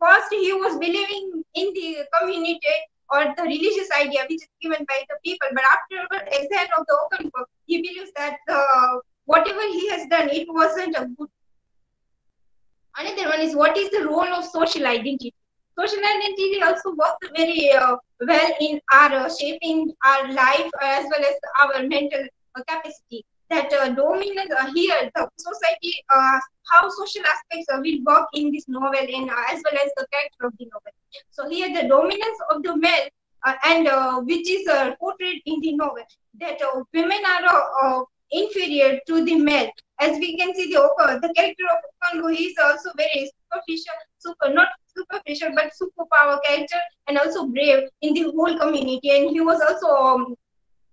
first he was believing in the community or the religious idea which is given by the people, but after exile of the Okonkwo, he believes that whatever he has done, it wasn't a good. Another one is, what is the role of social identity? Social identity also works very well in our shaping our life as well as our mental capacity. That dominant here, the society, how social aspects will work in this novel and as well as the character of the novel. So here the dominance of the male and which is portrayed in the novel, that women are inferior to the male. As we can see, the character of Okonkwo is also very superficial, not superficial but superpower character, and also brave in the whole community, and he was also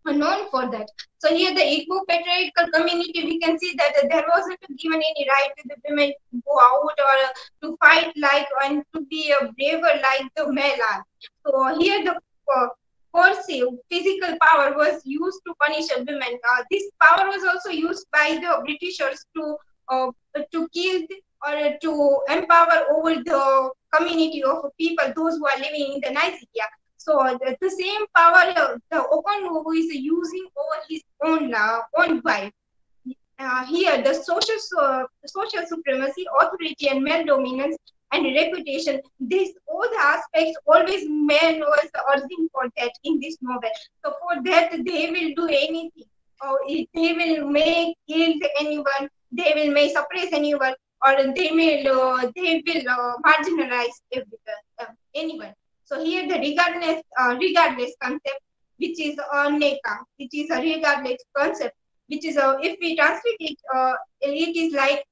known for that. So here the Igbo patriarchal community, we can see that there wasn't given any right to the women to go out or to fight like and to be braver like the male are. So here the coercive physical power was used to punish a woman. This power was also used by the Britishers to kill or to empower over the community of people, those who are living in the Nigeria. So the same power the Okonkwo is using over his own wife. Here the social supremacy, authority, and male dominance and reputation, these all the aspects always man was urging for that in this novel. So for that they will do anything. They will may kill anyone, they will may suppress anyone, or they will marginalize anyone. So here the regardless concept, which is neka, which is a regardless concept, which is if we translate it, it is like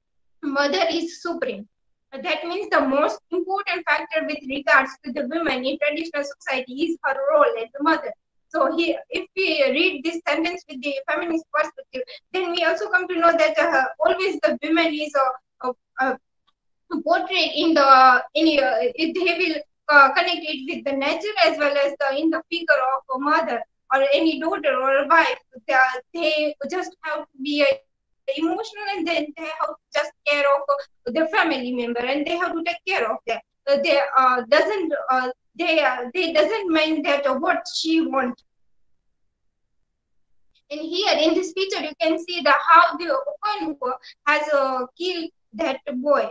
mother is supreme. That means the most important factor with regards to the women in traditional society is her role as the mother. So here, if we read this sentence with the feminist perspective, then we also come to know that always the women is portrayed in the they will connect it with the nature as well as in the figure of a mother or any daughter or a wife. They just have to be emotional, and then they have to just care of their family member, and they have to take care of them. They doesn't mind that what she wants. And here in this picture, you can see the how the Okonkwo has killed that boy,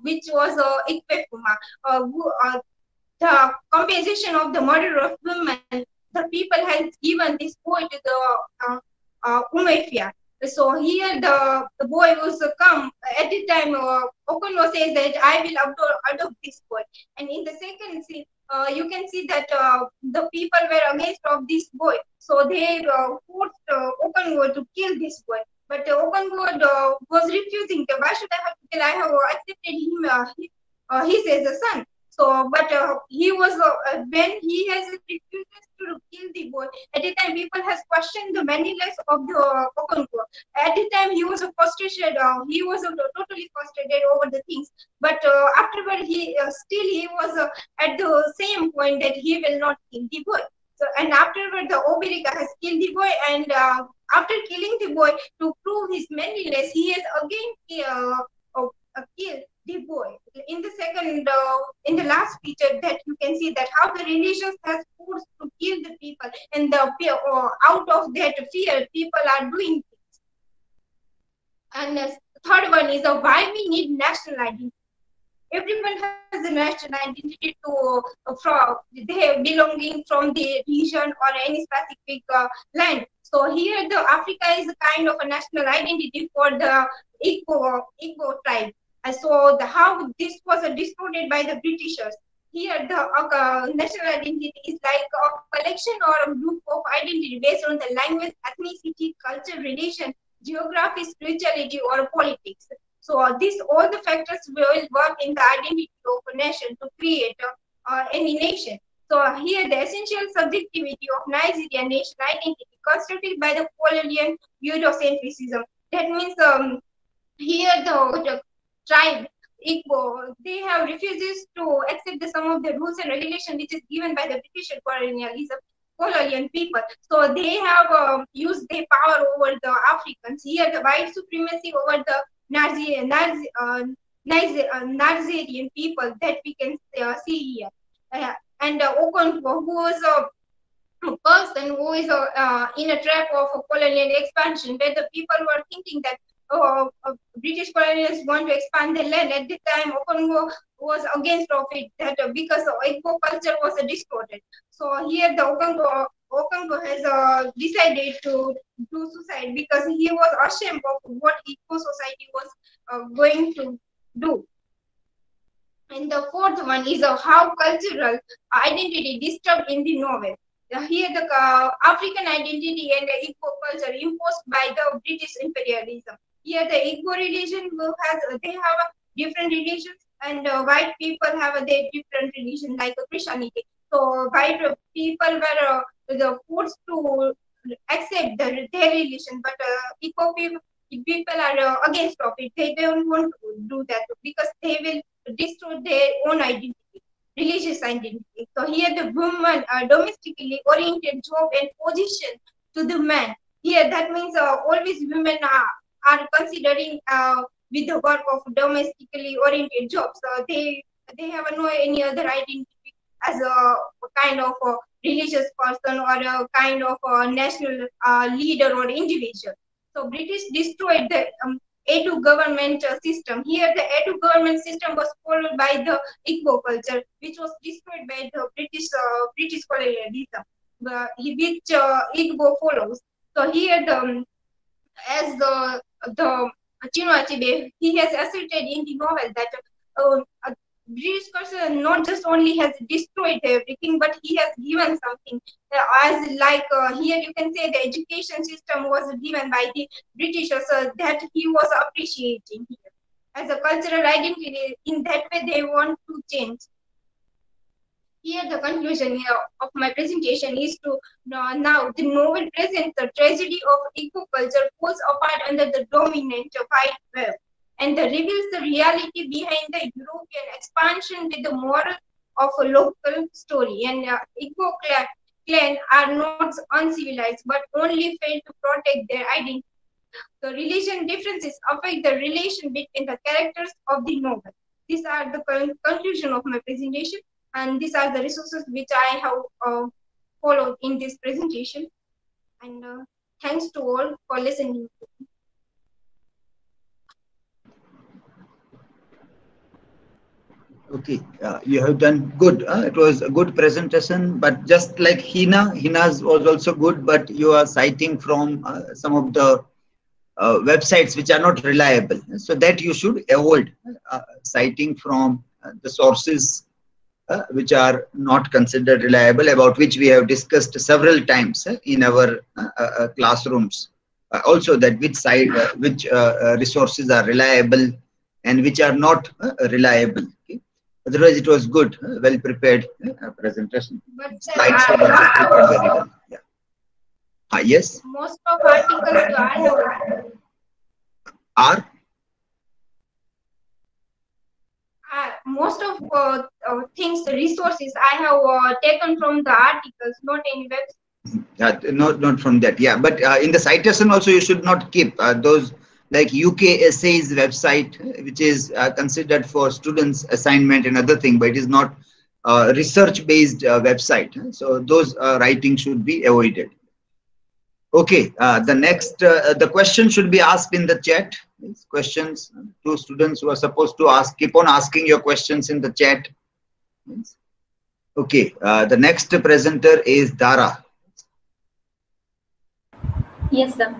which was Ikemefuna. The compensation of the murder of women, the people has given this boy to the Umuofia. So here the boy was come at the time. Okonkwo says that I will adopt this boy, and in the second scene you can see that the people were amazed of this boy, so they forced Okonkwo to kill this boy. But Okonkwo was refusing. Why should I have to kill? I have accepted him. He says a son. So, but he was when he has refused to kill the boy. At the time, people has questioned the manliness of the Okonkwo. At the time, he was frustrated. He was totally frustrated over the things. But afterward, he still he was at the same point that he will not kill the boy. So, and afterward, the Obierika has killed the boy, and after killing the boy to prove his manliness, he has again killed the boy. In the second, in the last picture, that you can see that how the religions has forced to kill the people, and the out of that fear, people are doing things. And the third one is why we need national identity. Everyone has a national identity to from they belonging from the region or any specific land. So here, the Africa is a kind of a national identity for the Igbo tribe. So how this was distorted by the Britishers. Here the national identity is like a collection or a group of identity based on the language, ethnicity, culture, religion, geography, spirituality, or politics. So this all the factors will work in the identity of a nation to create any nation. So here the essential subjectivity of Nigerian national identity constructed by the colonial Eurocentrism. That means here the tribe Igbo, they have refused to accept some of the rules and regulations which is given by the British colonialism. colonial people. So they have used their power over the Africans. Here, the white supremacy over the Nigerian people that we can see here. And Okonkwo, who is a person who is in a trap of a colonial expansion, where the people were thinking that British colonialists want to expand the land. At the time, Okonkwo was against of it, that because Igbo culture was distorted. So here, the Okonkwo has decided to do suicide because he was ashamed of what Igbo society was going to do. And the fourth one is how cultural identity disturbed in the novel. Here, the African identity and the Igbo culture imposed by the British imperialism. Here, the Igbo religion they have different religions, and white people have their different religion, like Christianity. So white people were the forced to accept their religion, but Igbo people are against it. They don't want to do that because they will destroy their own identity. Religious identity. So here the woman are domestically oriented job and position to the man. Here that means always women are considering with the work of domestically oriented jobs. So they have no any other identity as a kind of a religious person or a kind of a national leader or individual. So British destroyed the A2 government system. Here the A2 government system was followed by the Igbo culture, which was destroyed by the British colonialism, which Igbo follows. So here, as the Chinua Achebe, he has asserted in the novel that British culture not just only has destroyed everything, but he has given something. As like here you can say the education system was given by the Britishers that he was appreciating here. As a cultural identity, in that way they want to change. Here the conclusion of my presentation is to now the novel presents the tragedy of Igbo culture falls apart under the dominant white wave, and reveals the reality behind the European expansion with the moral of a local story. And Igbo clan are not uncivilized, but only fail to protect their identity. The religion differences affect the relation between the characters of the novel. These are the conclusion of my presentation, and these are the resources which I have followed in this presentation. And thanks to all for listening. Okay, you have done good. It was a good presentation, but just like Hina's was also good, but you are citing from some of the websites which are not reliable. So that you should avoid citing from the sources which are not considered reliable, about which we have discussed several times in our classrooms. Also that which side, which resources are reliable and which are not reliable. Okay? Otherwise, it was good, well prepared presentation. But slides were very well. Yeah. Yes. Most of articles are most of things, resources I have taken from the articles, not any website. Not from that. Yeah, but in the citation also you should not keep those. Like UK Essays website, which is considered for students' assignment and other thing, but it is not a research-based website. So those writing should be avoided. Okay, the next, the question should be asked in the chat. It's questions to students who are supposed to ask, keep on asking your questions in the chat. Okay, the next presenter is Dhara. Yes, sir.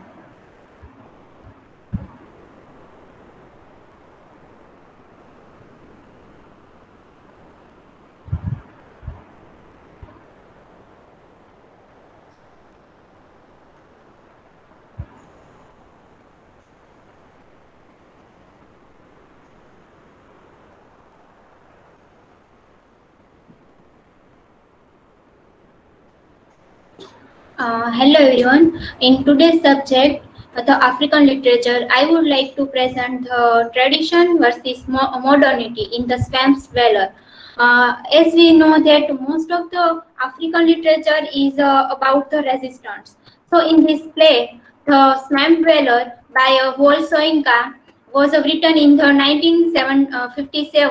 Hello everyone. In today's subject, the African literature, I would like to present the tradition versus modernity in The Swamp Dwellers. As we know that most of the African literature is about the resistance. So in this play, The Swamp Dweller by Wole Soyinka was written in the 1957.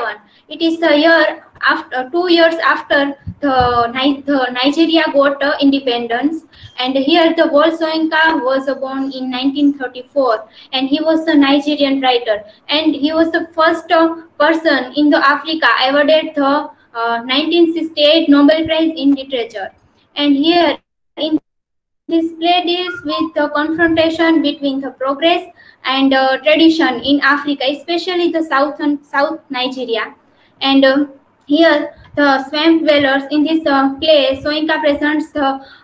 It is the year after 2 years after the Nigeria got independence, and here the Wole Soyinka was born in 1934, and he was a Nigerian writer, and he was the first person in the Africa awarded the 1968 Nobel Prize in Literature. And here in this play deals with the confrontation between the progress and tradition in Africa, especially the South Nigeria. And here the Swamp Dwellers, in this play, Soyinka presents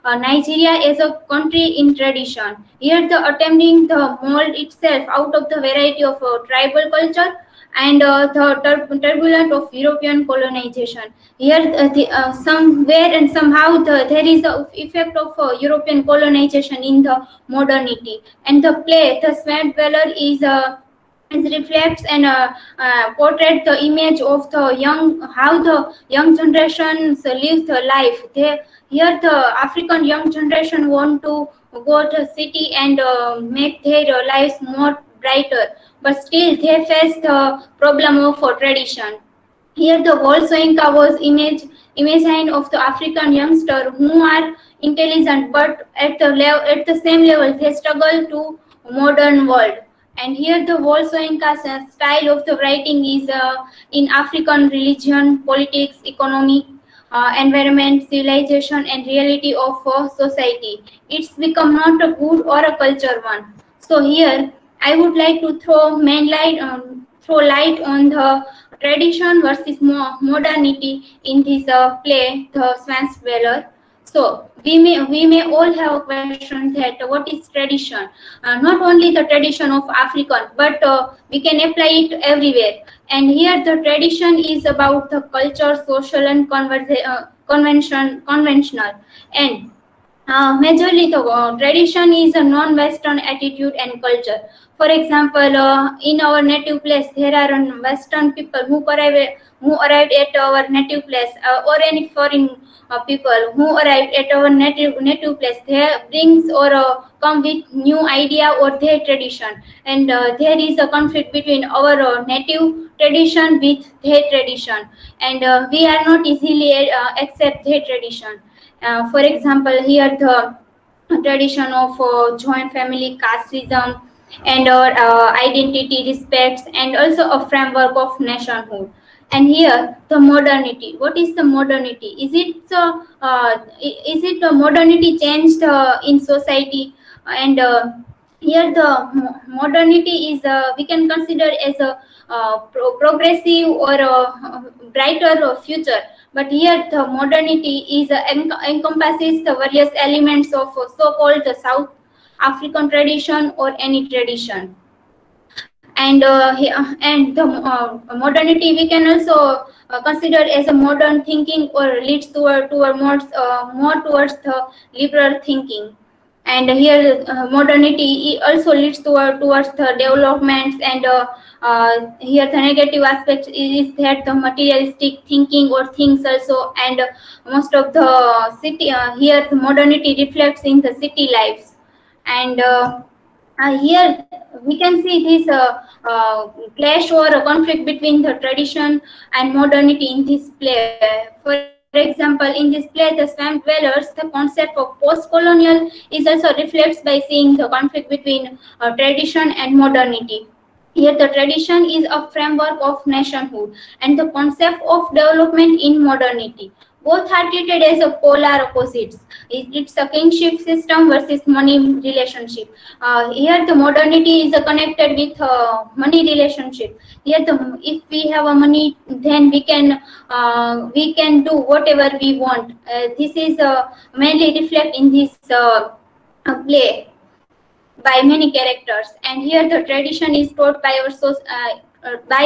Nigeria as a country in tradition. Here the attempting the mold itself out of the variety of tribal culture and the turbulent of European colonization. Here somewhere and somehow there is the effect of European colonization in the modernity, and the play The Swamp Dweller is reflects and portrays the image of the young, how the young generations live the life. Here the African young generation want to go to city and make their lives more brighter, but still they face the problem of tradition. Here the Wole Soyinka was image of the African youngster who are intelligent, but at the same level they struggle to modern world. And here the Wole Soyinka's style of the writing is in African religion, politics, economy, environment, civilization, and reality of society. It's become not a good or a culture one. So here I would like to throw light on the tradition versus modernity in this play, The Swamp Dweller. So we may all have a question that what is tradition? Not only the tradition of African, but we can apply it everywhere. And here the tradition is about the culture, social, and conventional. And majorly the tradition is a non-Western attitude and culture. For example, in our native place, there are Western people who arrived at our native place, or any foreign people who arrive at our native place. They brings or come with new idea or their tradition, and there is a conflict between our native tradition with their tradition, and we are not easily accept their tradition. For example, here the tradition of joint family, casteism, and identity, respects, and also a framework of nationhood. And here the modernity. What is the modernity? Is it the modernity changed in society? And here the modernity is we can consider as a progressive or a brighter future. But here the modernity is encompasses the various elements of so-called the South African tradition or any tradition. And modernity we can also consider as a modern thinking, or leads toward more towards the liberal thinking. And here modernity also leads towards the developments, and here the negative aspect is that the materialistic thinking or things also, and most of the city here the modernity reflects in the city lives. And here we can see this clash or a conflict between the tradition and modernity in this play. For example, in this play, The Swamp Dwellers, the concept of post-colonial is also reflects by seeing the conflict between tradition and modernity. Here, the tradition is a framework of nationhood, and the concept of development in modernity. Both are treated as a polar opposites. It's a kinship system versus money relationship. Here the modernity is connected with money relationship. Here if we have a money, then we can do whatever we want. This is mainly reflected in this play by many characters. And here the tradition is taught by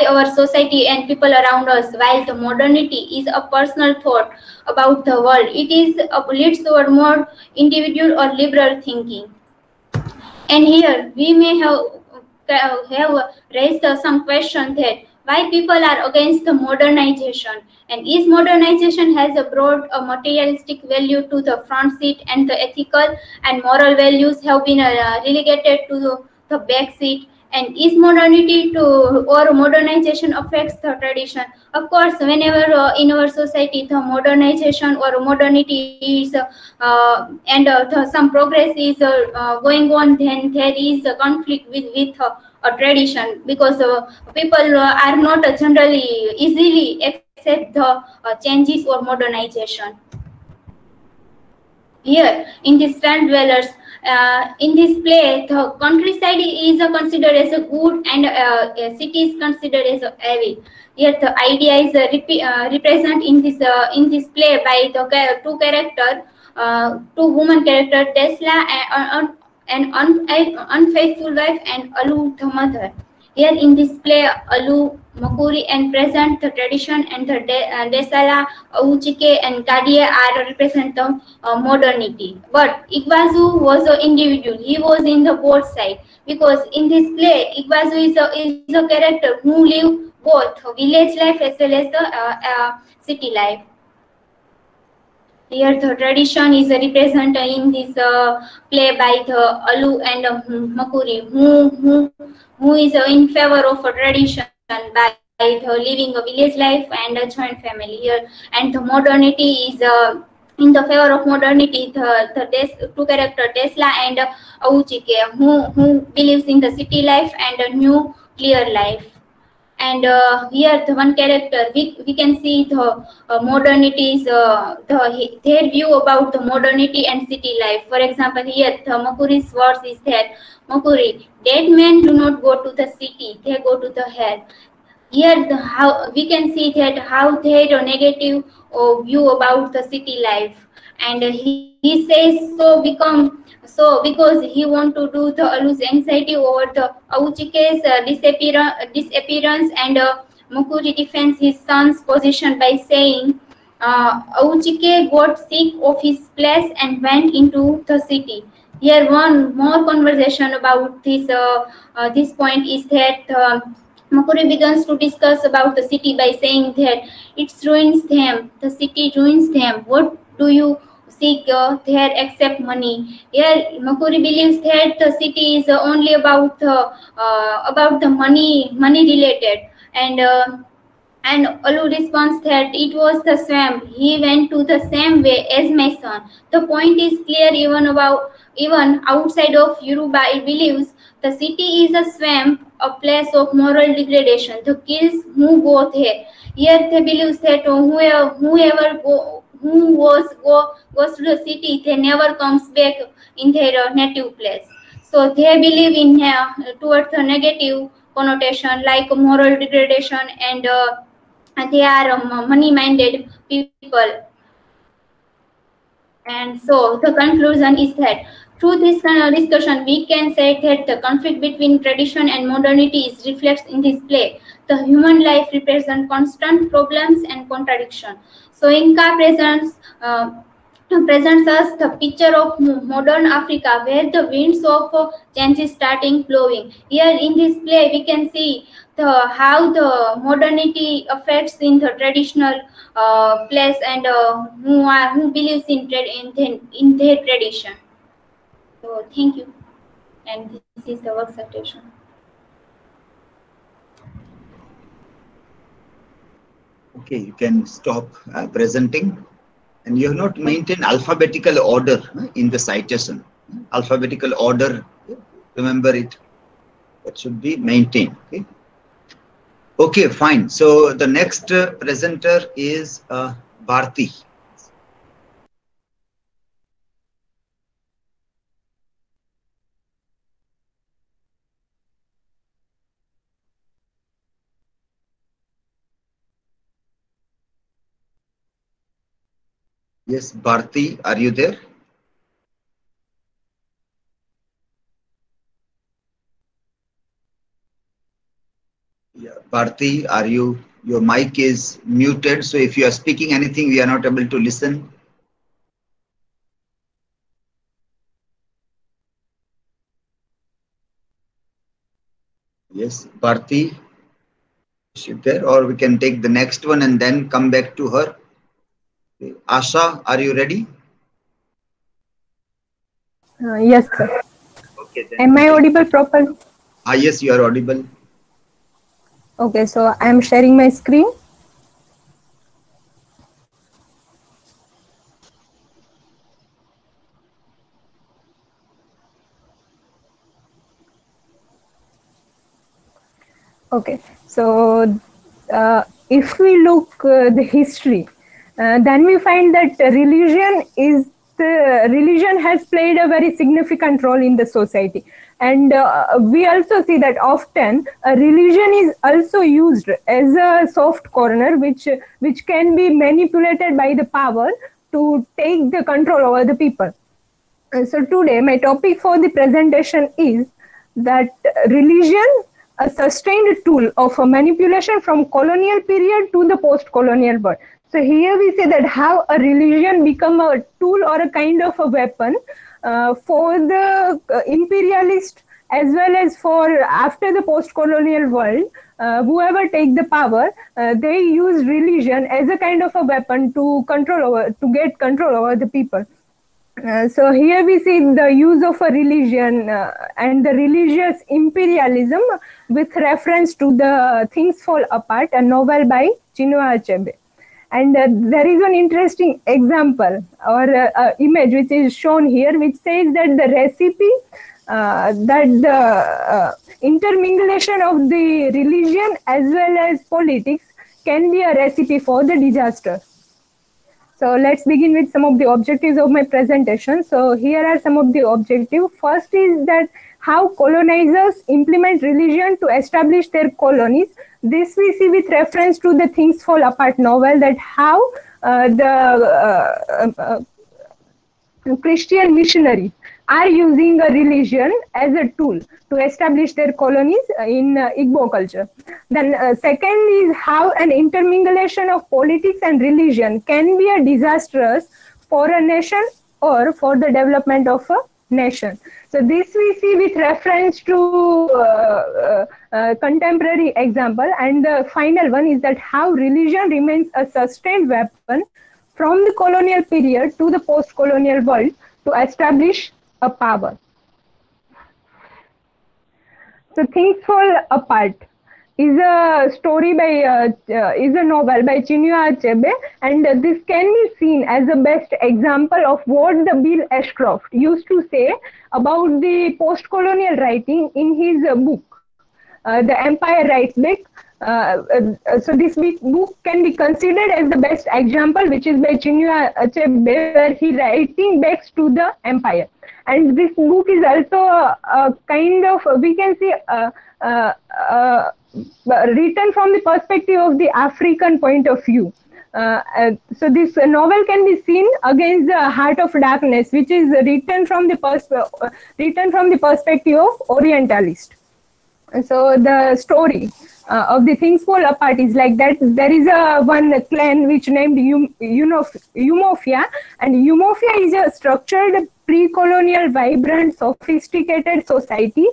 our society and people around us, while the modernity is a personal thought about the world. It is leads toward more individual or liberal thinking. And here we may have raised some question that why people are against the modernization, and each modernization has a broad materialistic value to the front seat, and the ethical and moral values have been relegated to the back seat. And is modernity to or modernization affects the tradition? Of course, whenever in our society the modernization or modernity is some progress is going on, then there is a conflict with a tradition, because people are not generally easily accept the changes or modernization. Here in the Swamp Dwellers, in this play, the countryside is considered as a good and a city is considered as a evil. Here the idea is represented in this play by the two character, two woman character, Desala and unfaithful wife, and Alu, the mother. Here in this play, Alu, Makuri, and present the tradition, and the Desala, Uchike, and Kadia are represent the modernity. But Igwezu was an individual. He was in the both side, because in this play, Igwezu is a character who live both village life as well as the city life. Here the tradition is represented in this play by the Alu and Makuri, who is in favor of a tradition by the living a village life and a joint family. Here and the modernity is in the favor of modernity, the two character Desala and Auchike, who believes in the city life and a new clear life. And here the one character we can see the modernity is their view about the modernity and city life. For example, here the Makuri's words is that Makuri, dead men do not go to the city, they go to the hell. Here the, how we can see that how their negative view about the city life. And he says so because he want to do the Alu's anxiety over the Auchike's disappearance, and Makuri defends his son's position by saying Auchike got sick of his place and went into the city. Here one more conversation about this this point is that Makuri begins to discuss about the city by saying that it ruins them, the city ruins them. What do you seek there except money? Here Makuri believes that the city is only about the money related, and Alu responds that it was the swamp. He went to the same way as my son. The point is clear even outside of Yoruba. It believes the city is a swamp, a place of moral degradation. The kids who go there. Here they believes that whoever goes to the city, they never comes back in their native place. So they believe in towards the negative connotation like moral degradation, and they are money-minded people. And so the conclusion is that through this discussion, we can say that the conflict between tradition and modernity is reflected in this play. The human life represents constant problems and contradiction. So Inca presents us the picture of modern Africa, where the winds of change is starting blowing. Here in this play, we can see how the modernity affects in the traditional place, and who believes in their tradition. So thank you, and this is the work citation. Okay, you can stop presenting, and you have not maintained alphabetical order in the citation. Alphabetical order, remember it. That should be maintained. Okay. Okay, fine. So the next presenter is Bharti. Yes, Bharti, are you there? Yeah, Bharti, are you? Your mic is muted, so if you are speaking anything, we are not able to listen. Yes, Bharti. She's there, or we can take the next one and then come back to her. Asha, are you ready? Yes, sir. Okay, then. Am I audible properly? Ah, yes, you are audible. Okay, so I am sharing my screen. Okay, so if we look the history, then we find that religion is the religion has played a very significant role in the society, and we also see that often religion is also used as a soft corner, which can be manipulated by the power to take the control over the people. So today, my topic for the presentation is that religion, a sustained tool of manipulation from colonial period to the post-colonial world. So here we say that how a religion become a tool or a kind of a weapon for the imperialist, as well as for after the post-colonial world, whoever take the power, they use religion as a kind of a weapon to get control over the people. So here we see the use of a religion and the religious imperialism with reference to the Things Fall Apart, a novel by Chinua Achebe. And there is an interesting example or image which is shown here, which says that the recipe that the interminglation of the religion as well as politics can be a recipe for the disaster. So let's begin with some of the objectives of my presentation. So here are some of the objectives. First is that how colonizers implement religion to establish their colonies. This we see with reference to the Things Fall Apart novel, that how the Christian missionaries are using a religion as a tool to establish their colonies in Igbo culture. Then second is how an interminglation of politics and religion can be a disastrous for a nation or for the development of a nation. So this we see with reference to contemporary example. And the final one is that how religion remains a sustained weapon from the colonial period to the post-colonial world to establish a power. So Things Fall Apart is a story by is a novel by Chinua Achebe, and this can be seen as the best example of what the Bill Ashcroft used to say about the post-colonial writing in his book, The Empire Writes Back. So this book can be considered as the best example, which is by Chinua Achebe, where he writing back to the empire. And this book is also a kind of, we can say, written from the perspective of the African point of view. So this novel can be seen against the Heart of Darkness, which is written from the perspective of Orientalist. So the story of the Things Fall Apart is like that. There is a one clan which named Umuofia, and Umuofia is a structured pre-colonial, vibrant, sophisticated society.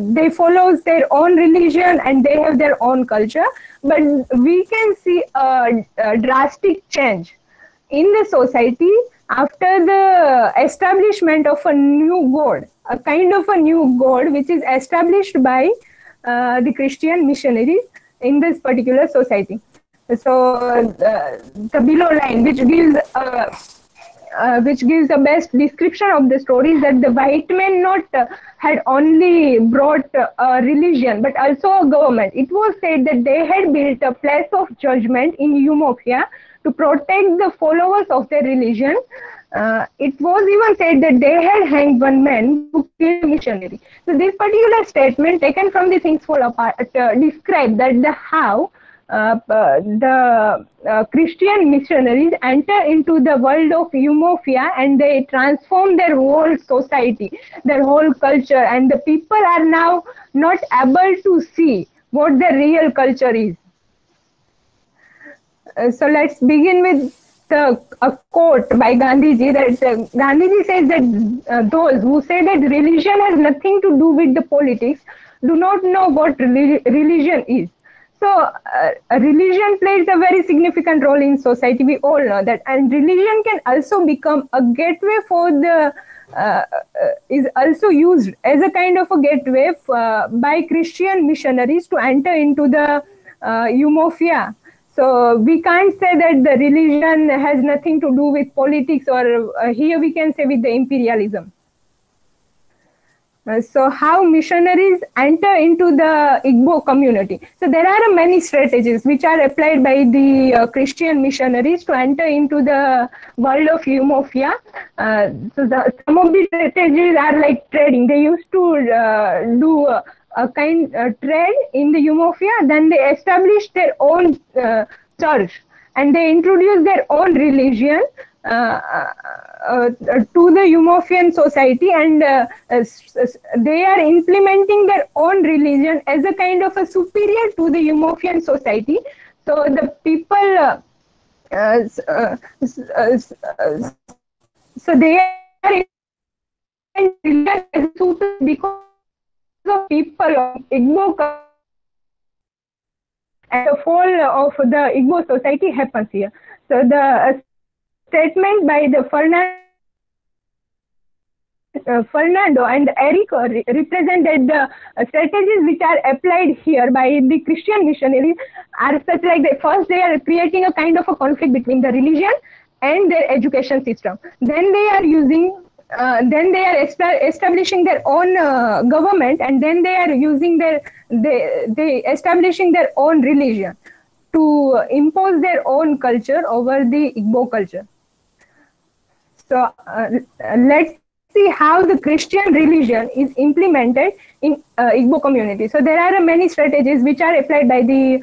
They follow their own religion and they have their own culture. But we can see a drastic change in the society after the establishment of a new god, a kind of a new god which is established by the Christian missionaries in this particular society. So the below line, which gives the best description of the story, is that the white men not had only brought a religion but also a government. It was said that they had built a place of judgment in Umuofia to protect the followers of their religion. It was even said that they had hanged one man who killed a missionary. So this particular statement taken from the Things Fall Apart described that how the Christian missionaries enter into the world of Umuofia and they transform their whole society, their whole culture, and the people are now not able to see what the real culture is. So let's begin with a quote by Gandhiji, that Gandhiji says that those who say that religion has nothing to do with the politics do not know what religion is. So religion plays a very significant role in society. We all know that, and religion can also become a gateway for the is also used as a kind of a gateway by Christian missionaries to enter into the Umuofia. So we can't say that the religion has nothing to do with politics, or here we can say with the imperialism. So how missionaries enter into the Igbo community? So there are many strategies which are applied by the Christian missionaries to enter into the world of Umuofia. So some of the strategies are like trading. They used to do a kind trade in the Umuofia. Then they established their own church and they introduced their own religion to the Umuofian society, and they are implementing their own religion as a kind of a superior to the Umuofian society. So the people, so they are in religion as superior because of people of Igbo, and the fall of the Igbo society happens here. So the statement by the Fernando and Eric represented the strategies which are applied here by the Christian missionaries are such like that. First, they are creating a kind of a conflict between the religion and their education system. Then they are establishing their own government, and then they are using they establishing their own religion to impose their own culture over the Igbo culture. So let's see how the Christian religion is implemented in Igbo community. So there are many strategies which are applied by the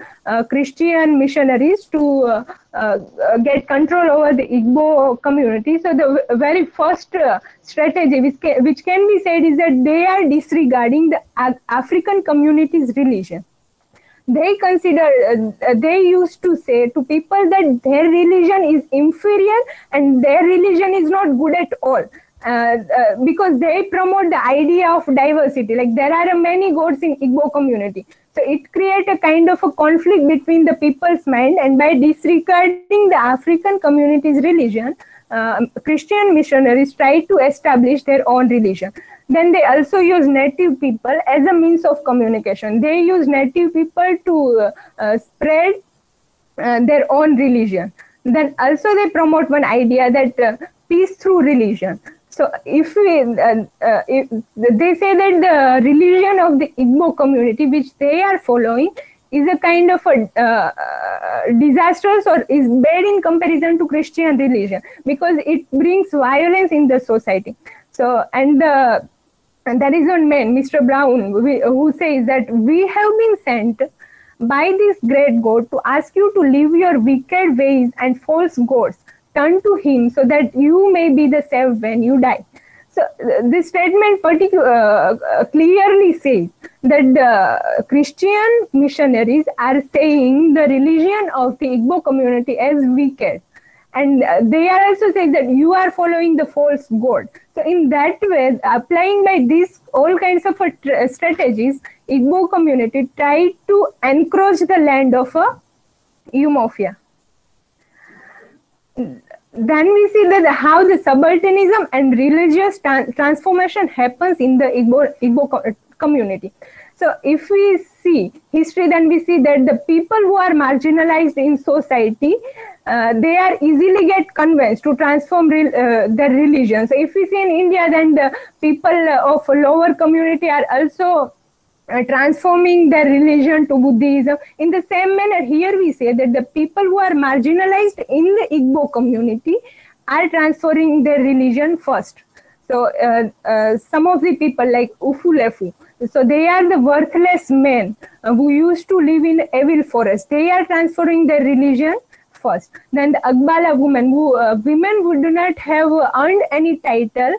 Christian missionaries to get control over the Igbo community. So the very first strategy which can be said is that they are disregarding the African community's religion. They consider they used to say to people that their religion is inferior and their religion is not good at all, because they promote the idea of diversity, like there are many gods in Igbo community. So it creates a kind of a conflict between the people's mind, and by disregarding the African community's religion, Christian missionaries try to establish their own religion. Then they also use native people as a means of communication. They use native people to spread their own religion. Then also they promote one idea that peace through religion. So if they say that the religion of the Igbo community which they are following is a kind of a disastrous or is bad in comparison to Christian religion, because it brings violence in the society. So and there is one man, Mr. Brown, who says that we have been sent by this great God to ask you to leave your wicked ways and false gods, turn to Him so that you may be the saved when you die. So this statement clearly says that the Christian missionaries are saying the religion of the Igbo community as wicked, and they are also saying that you are following the false god. So in that way, applying by these all kinds of strategies, Igbo community tried to encroach the land of Umuofia. Then we see that how the subalternism and religious transformation happens in the Igbo community. So if we see history, then we see that the people who are marginalized in society, they are easily get convinced to transform their religion. So if we see in India, then the people of lower community are also transforming their religion to Buddhism. In the same manner, here we say that the people who are marginalized in the Igbo community are transferring their religion first. So some of the people like Ufulefu, so they are the worthless men who used to live in evil forest. They are transferring their religion first. Then the Agbala women, who women who do not have earned any title,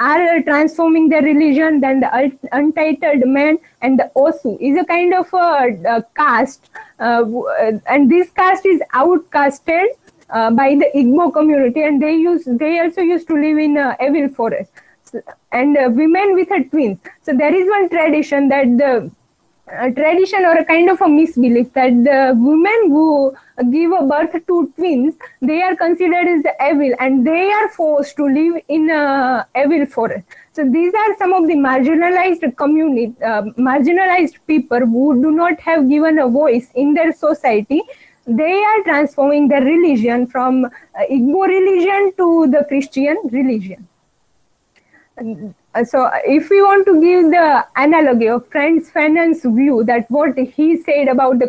are transforming their religion. Then the untitled men, and the Osu is a kind of a caste, and this caste is outcasted by the Igbo community, and they also used to live in evil forest. And women with twins. So there is one tradition that the a tradition or a kind of a misbelief that the women who give birth to twins, they are considered as evil and they are forced to live in evil forest. So these are some of the marginalized community, marginalized people who do not have given a voice in their society. They are transforming their religion from Igbo religion to the Christian religion. And so if we want to give the analogy of Franz Fanon's view that what he said about the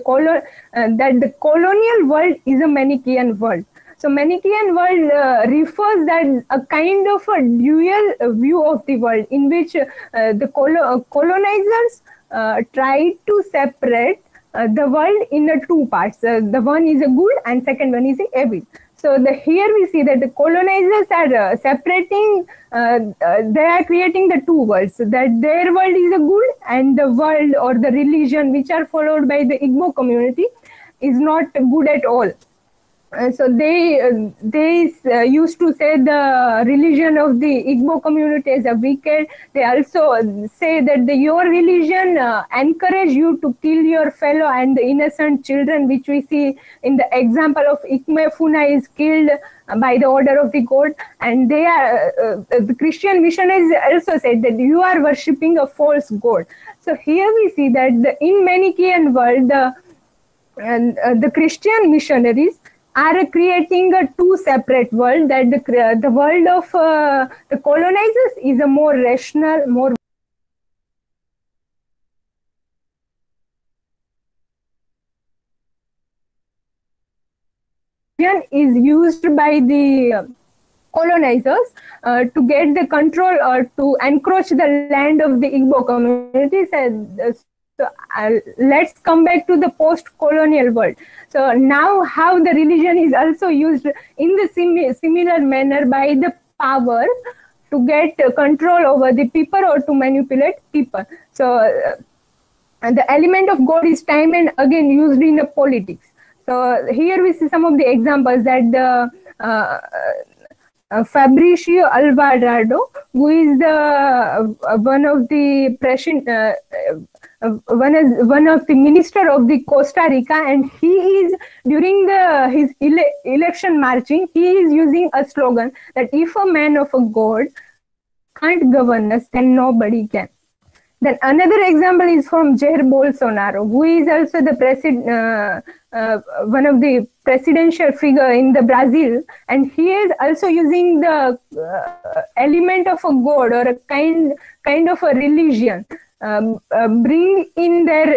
that the colonial world is a Manichaean world. So Manichaean world refers that a kind of a dual view of the world in which the colonizers tried to separate the world in two parts. The one is a good and second one is a evil. So here we see that the colonizers are separating, they are creating the two worlds, so that their world is a good and the world or the religion which are followed by the Igbo community is not good at all. So they used to say the religion of the Igbo community is a wicked. They also say that your religion encourage you to kill your fellow and the innocent children, which we see in the example of Ikemefuna is killed by the order of the god. And they are the Christian missionaries also said that you are worshipping a false god. So here we see that in Manichaean world the Christian missionaries are creating a two separate world, that the world of the colonizers is a more rational, more is used by the colonizers to get the control or to encroach the land of the Igbo communities. And so let's come back to the post-colonial world. So now how the religion is also used in the similar manner by the power to get control over the people or to manipulate people. So the element of God is time and again used in the politics. So here we see some of the examples that the Fabricio Alvarado, who is the one of the prescient one of the minister of the Costa Rica, and he is during his election marching, he is using a slogan that if a man of a god can't govern us, then nobody can. Then another example is from Jair Bolsonaro, who is also the one of the presidential figure in the Brazil, and he is also using the element of a god or a kind of a religion. Bring in their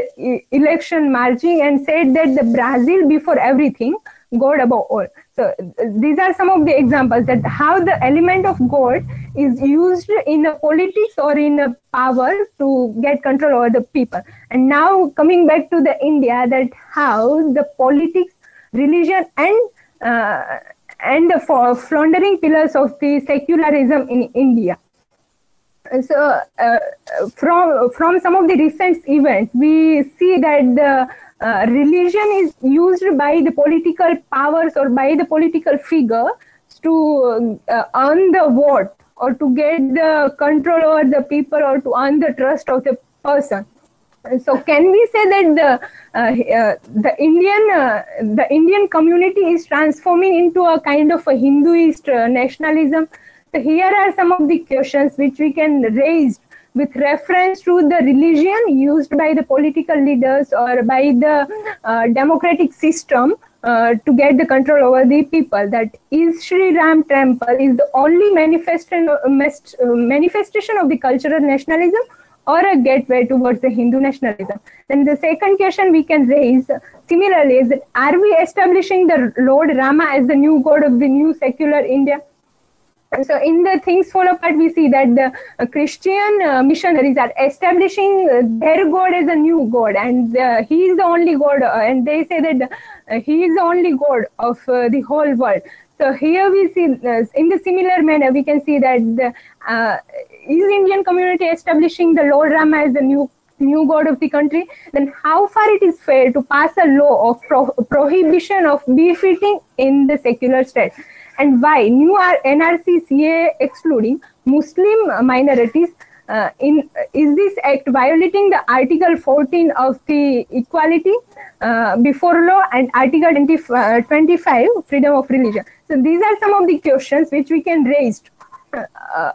election marching and said that the Brazil before everything, God above all. So these are some of the examples that how the element of God is used in a politics or in a power to get control over the people. And now coming back to the India, that how the politics, religion and the floundering pillars of the secularism in India. So from some of the recent events, we see that the religion is used by the political powers or by the political figures to earn the vote or to get the control over the people or to earn the trust of the person. So can we say that the Indian community is transforming into a kind of a Hinduist nationalism? So here are some of the questions which we can raise with reference to the religion used by the political leaders or by the democratic system to get the control over the people. That is, Sri Ram Temple is the only manifestation of the cultural nationalism or a gateway towards the Hindu nationalism. Then the second question we can raise similarly is that are we establishing the Lord Rama as the new god of the new secular India? So in the Things Fall Apart, we see that the Christian missionaries are establishing their god as a new god, and he is the only god, and they say that he is the only god of the whole world. So here we see in the similar manner, we can see that the is Indian community establishing the Lord Rama as the new god of the country? Then how far it is fair to pass a law of prohibition of beef-eating in the secular state? And why new NRC CA excluding Muslim minorities is this act violating the Article 14 of the Equality Before Law and Article 25 Freedom of Religion? So these are some of the questions which we can raise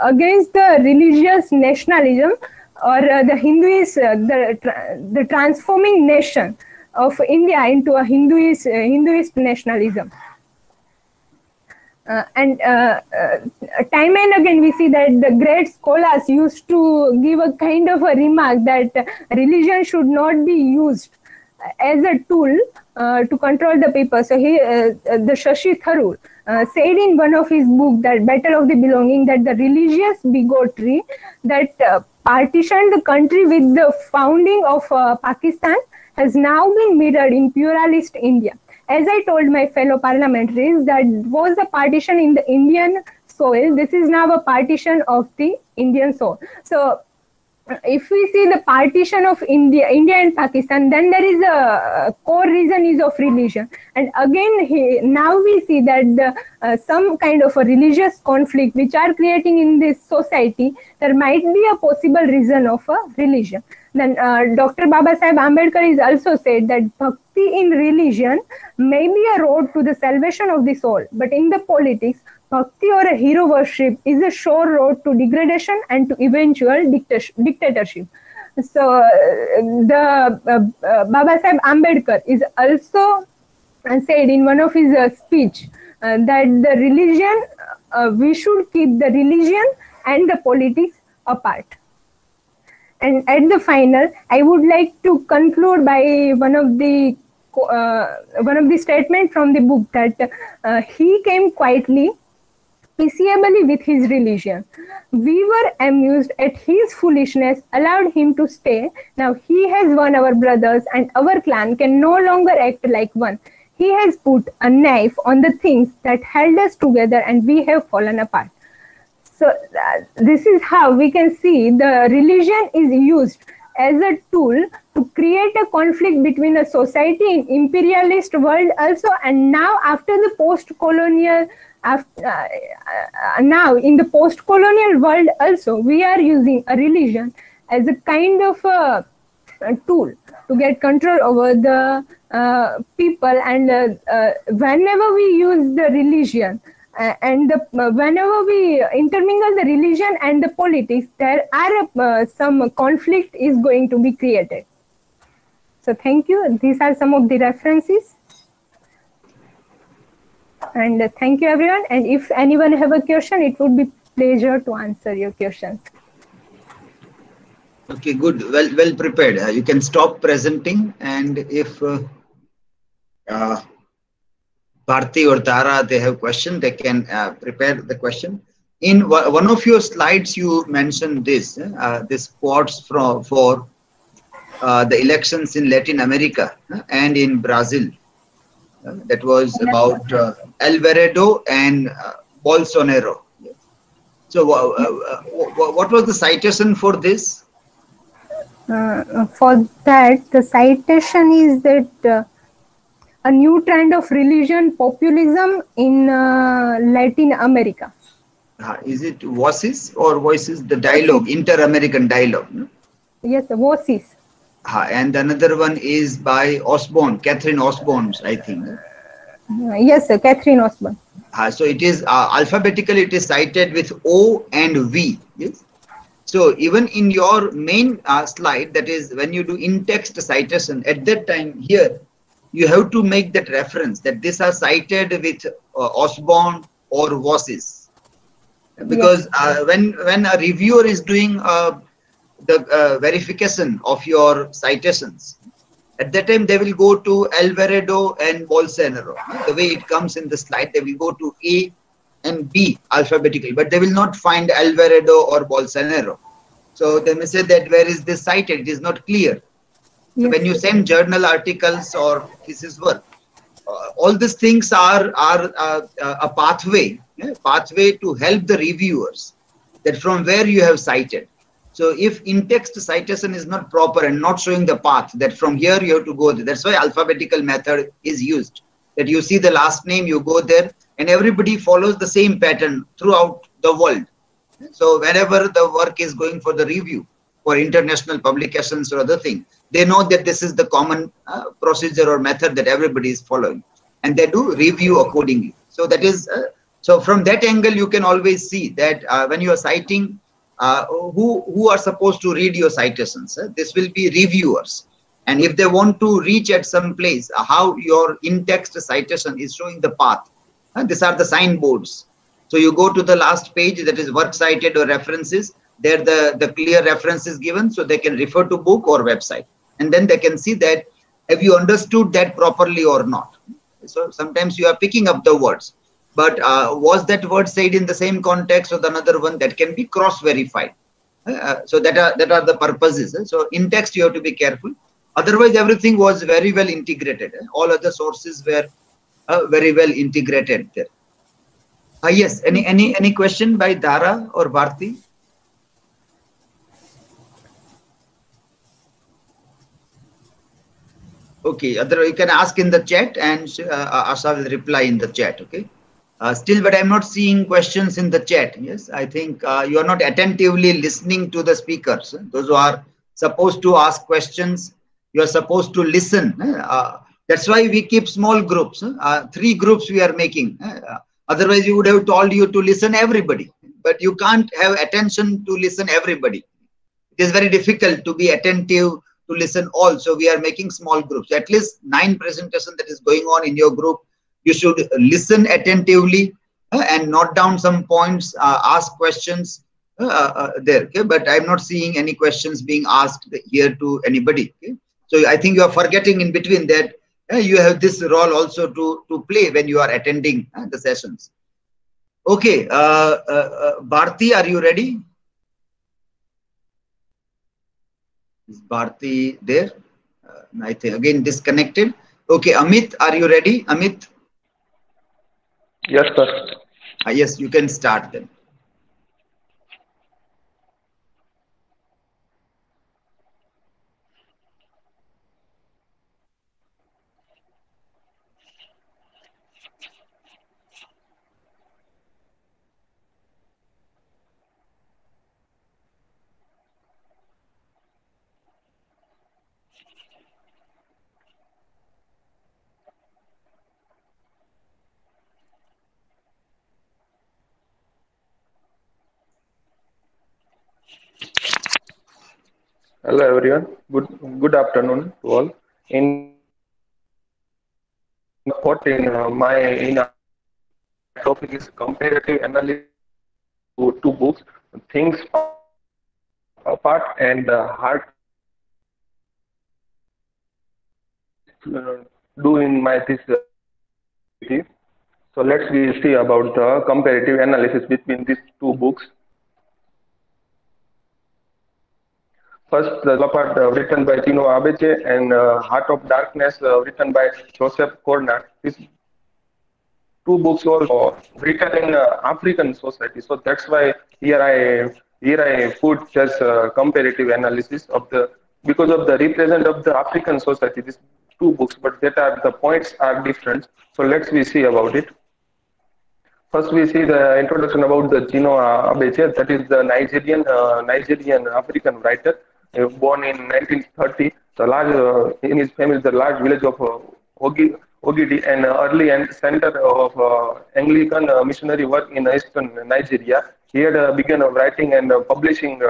against the religious nationalism or the Hinduist the transforming nation of India into a Hinduist nationalism. Time and again we see that the great scholars used to give a kind of a remark that religion should not be used as a tool to control the people. So he, the Shashi Tharoor, said in one of his book, that Battle of the Belonging, that the religious bigotry that partitioned the country with the founding of Pakistan has now been mirrored in pluralist India. As I told my fellow parliamentaries, that was the partition in the Indian soil. This is now a partition of the Indian soil. So if we see the partition of India and Pakistan, then there is a core reason is of religion. And again, now we see that some kind of a religious conflict which are creating in this society, there might be a possible reason of a religion. Then Dr. Baba Sahib Ambedkar is also said that bhakti in religion may be a road to the salvation of the soul, but in the politics, bhakti or a hero worship is a sure road to degradation and to eventual dictatorship. So Baba Sahib Ambedkar is also said in one of his speech that the religion, we should keep the religion and the politics apart. And at the final, I would like to conclude by one of the statement from the book, that he came quietly, peaceably with his religion. We were amused at his foolishness, allowed him to stay. Now he has won our brothers, and our clan can no longer act like one. He has put a knife on the things that held us together, and we have fallen apart. So this is how we can see the religion is used as a tool to create a conflict between a society in imperialist world also, and now after the post-colonial, now in the post-colonial world also, we are using a religion as a kind of a tool to get control over the people. And whenever we use the religion whenever we intermingle the religion and the politics, there are some conflict is going to be created. So thank you. These are some of the references. And thank you everyone. And if anyone have a question, it would be pleasure to answer your questions. Okay, good. Well prepared. You can stop presenting, and if Bharti or Dhara, they have question, they can prepare the question. In one of your slides, you mentioned this, this quotes for the elections in Latin America and in Brazil. That was about Alvarado and Bolsonaro. So what was the citation for this? For that, the citation is that a new trend of religion populism in Latin America. Is it Voices or Voices? The dialogue, inter-American dialogue. No? Yes, Voices. And another one is by Osborne, Catherine Osborne, I think. Yes, sir, Catherine Osborne. So it is alphabetically it is cited with O and V. Yes. So even in your main slide, that is when you do in-text citation, at that time here, you have to make that reference that these are cited with Osborne or Voices, because yes. When a reviewer is doing the verification of your citations, at that time they will go to Alvarado and Bolsonaro. The way it comes in the slide, they will go to A and B alphabetically, but they will not find Alvarado or Bolsonaro. So they may say that where is this cited? It is not clear. So when you send journal articles or thesis work, all these things are a pathway, to help the reviewers that from where you have cited. So if in-text citation is not proper and not showing the path that from here you have to go there, that's why alphabetical method is used. That you see the last name, you go there, and everybody follows the same pattern throughout the world. So whenever the work is going for the review for international publications or other thing, they know that this is the common procedure or method that everybody is following, and they do review accordingly. So that is so from that angle you can always see that when you are citing who are supposed to read your citations, this will be reviewers, and if they want to reach at some place, how your in-text citation is showing the path, these are the signboards. So you go to the last page, that is work cited or references. There the clear reference is given, so they can refer to book or website, and then they can see that have you understood that properly or not. So sometimes you are picking up the words, but was that word said in the same context or another one, that can be cross verified. So that are the purposes. So in text you have to be careful, otherwise everything was very well integrated. All other sources were very well integrated there. Yes, any question by Dhara or Bharti? Okay, otherwise you can ask in the chat, and Asha will reply in the chat. Okay, still, but I am not seeing questions in the chat. Yes, I think you are not attentively listening to the speakers. Those who are supposed to ask questions, you are supposed to listen. That's why we keep small groups. Three groups we are making. Otherwise, we would have told you to listen everybody, but you can't have attention to listen everybody. It is very difficult to be attentive to listen all, so we are making small groups. At least 9 presentation that is going on in your group, you should listen attentively and note down some points, ask questions there. Okay, but I am not seeing any questions being asked here to anybody. Okay, so I think you are forgetting in between that you have this role also to play when you are attending the sessions. Okay, Bharti, are you ready? Is Bharti there? I think again disconnected. Okay, Amit, are you ready? Amit? Yes, sir. Yes, you can start then. Hello everyone. Good afternoon to all. In topic is comparative analysis of two books, Things Apart and Heart. Do in my thesis. So let's see about the comparative analysis between these two books. First, The Swamp Dwellers, written by Chinua Achebe, and Heart of Darkness, written by Joseph Conrad. These two books were written in African society, so that's why here I put just comparative analysis of the, because of the represent of the African society. These two books, but that are the points are different. So let's we see about it. First, we see the introduction about the Chinua Achebe. That is the Nigerian African writer. Born in 1930, the in his family the large village of Ogidi, and early and center of Anglican missionary work in eastern Nigeria. He had begun writing and publishing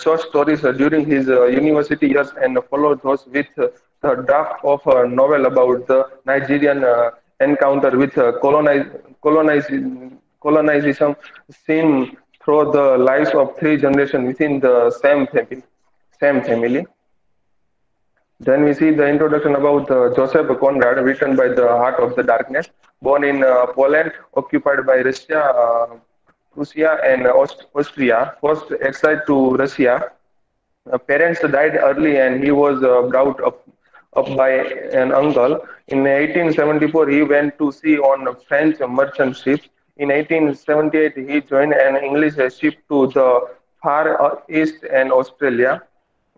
short stories during his university years, and followed those with the draft of a novel about the Nigerian encounter with colonization seen through the lives of 3 generations within the same family. Then we see the introduction about Joseph Conrad, written by the Heart of the Darkness. Born in Poland, occupied by Russia, Prussia, and Austria. First exiled to Russia. Parents died early, and he was brought up by an uncle. In 1874, he went to sea on a French merchant ship. In 1878, he joined an English ship to the Far East and Australia.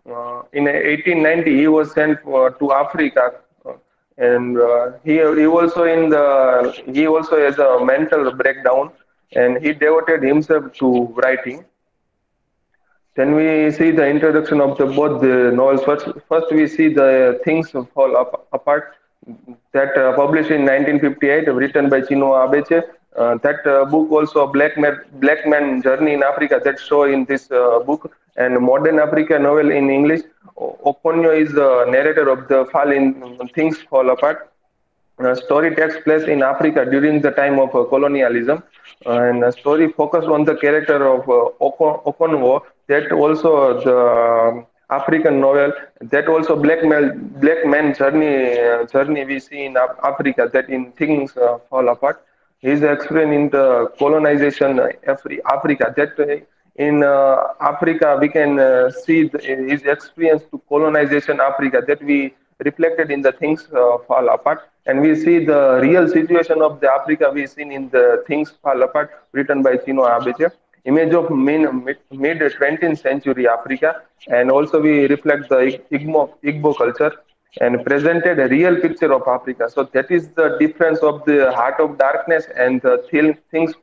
In 1890, he was sent to Africa, and he also has a mental breakdown and he devoted himself to writing. Then we see the introduction of both the novels. First we see the Things Fall Apart, that published in 1958, written by Chinua Achebe. That book also black man journey in Africa, that show in this book, and modern Africa novel in English. Okonkwo is the narrator of the fall in Things Fall Apart. Story takes place in Africa during the time of colonialism, and the story focused on the character of Okonkwo. That also the African novel, that also black man journey we see in Africa, that in Things Fall Apart. His experience in the colonization Africa, that in Africa we can see his experience to colonization Africa, that we reflected in the Things Fall Apart. And we see the real situation of the Africa we seen in the Things Fall Apart, written by Chinua Achebe. Image of mid 20th century Africa, and also we reflect the Igbo culture and presented a real picture of Africa. So that is the difference of the Heart of Darkness and the Things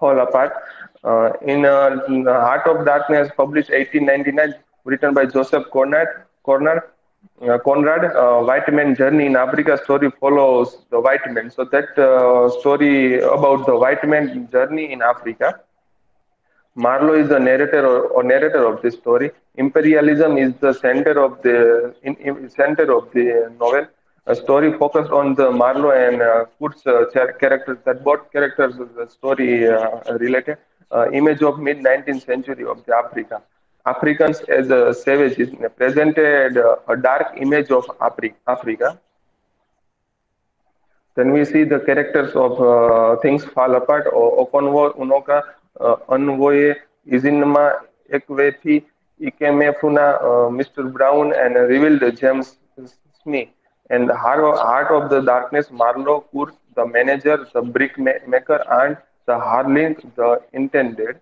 Fall Apart. In Heart of Darkness, published 1899, written by Joseph Conrad, white man journey in Africa, story follows the white man. So that story about the white man journey in Africa. Marlow is the narrator of this story. Imperialism is the center of the novel. A story focused on the Marlow and Kurt's characters. That both characters of the story related. Image of mid 19th century of the Africa. Africans as savages presented a dark image of Africa. Then we see the characters of Things Fall Apart. Okonkwo, Unoka, Onwoye, Izinma, Ekwethi, Ikemefuna, Mr. Brown, and revealed James Smith. And Heart of the Darkness, Marlow, Kurt, the manager, the brickmaker, and the harling, the intended.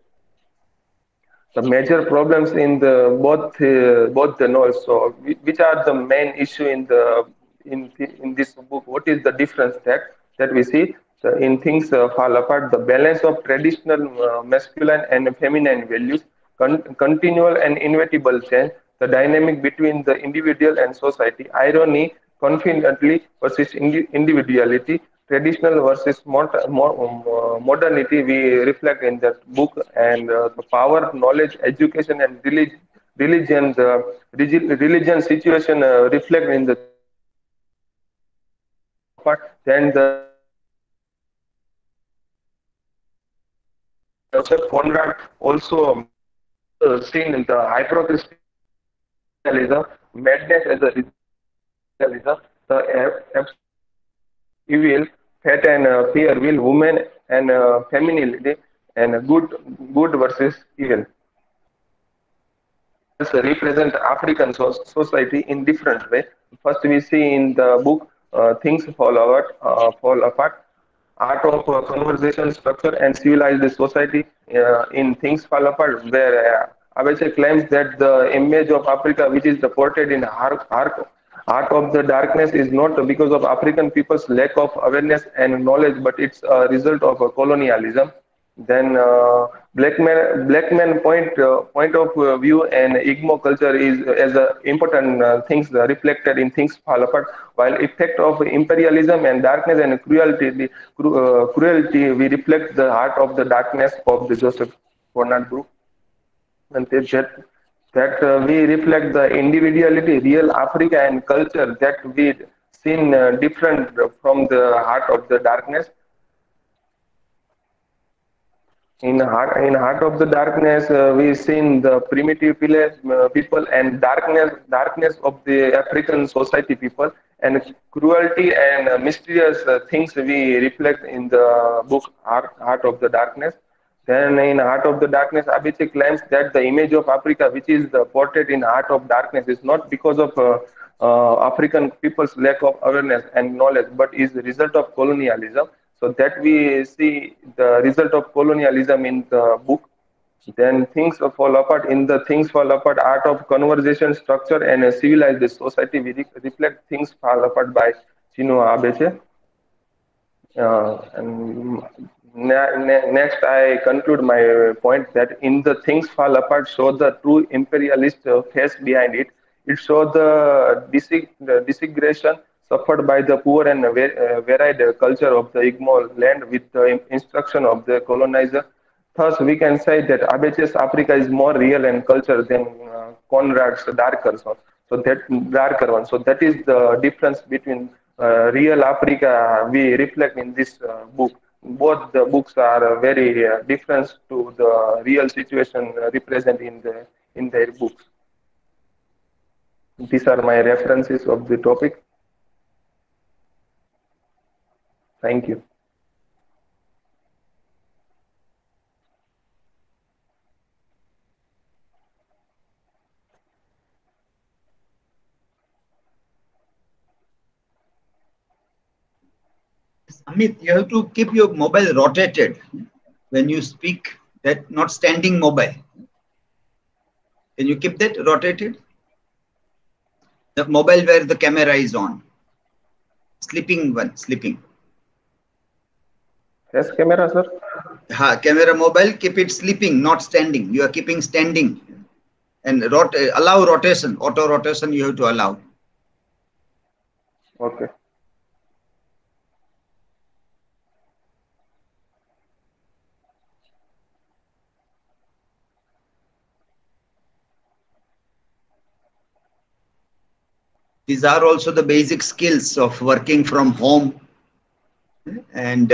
The major problems in the both the novels. So which are the main issue in this book? What is the difference that we see? So in Things Fall Apart, the balance of traditional masculine and feminine values, continual and inevitable change, the dynamic between the individual and society, irony confidently versus individuality, traditional versus modernity, we reflect in that book, and the power, knowledge, education, and religion, the religion situation reflect in the part. Then the Joseph Conrad also seen in the hypercristianism, madness as a realism, the evil, fate and fear, will women and femininity, and good versus evil. This represent African society in different way. First, we see in the book Things Fall Apart. Art of conversation structure and civilized society in Things Fall Apart, where Achebe claims that the image of Africa, which is reported in Heart of the Darkness, is not because of African people's lack of awareness and knowledge, but it's a result of colonialism. Then black man point of view and Igbo culture is as a important things reflected in Things Fall Apart, while effect of imperialism and darkness and cruelty we reflect the Heart of the Darkness of the Joseph Conrad group. And that we reflect the individuality, real Africa and culture that we seen different from the Heart of the Darkness. In Heart of the Darkness, we seen the primitive people and darkness of the African society people, and cruelty and mysterious things we reflect in the book Heart of the Darkness. Then in Heart of the Darkness, Achebe claims that the image of Africa, which is the portrait in Heart of Darkness, is not because of African people's lack of awareness and knowledge, but is the result of colonialism. So that we see the result of colonialism in the book. Then Things Fall Apart. In the Things Fall Apart, Art of conversation structure and a civilized society, we reflect Things Fall Apart by Chinua Achebe. And Next, I conclude my point that in the Things Fall Apart, show the true imperialist face behind it. It shows the disintegration suffered by the poor and varied culture of the Igbo land with the instruction of the colonizer. Thus, we can say that Abeche's Africa is more real and culture than Conrad's darker one. So that darker one. So that is the difference between real Africa we reflect in this book. Both the books are very different to the real situation represented in their books. These are my references of the topic. Thank you. Amit, you have to keep your mobile rotated when you speak, that not standing mobile. Can you keep that rotated? The mobile where the camera is on. Sleeping one, sleeping. Yes, camera, sir. Ha, camera mobile, keep it sleeping, not standing. You are keeping standing. And allow rotation, auto rotation you have to allow. Okay. These are also the basic skills of working from home, and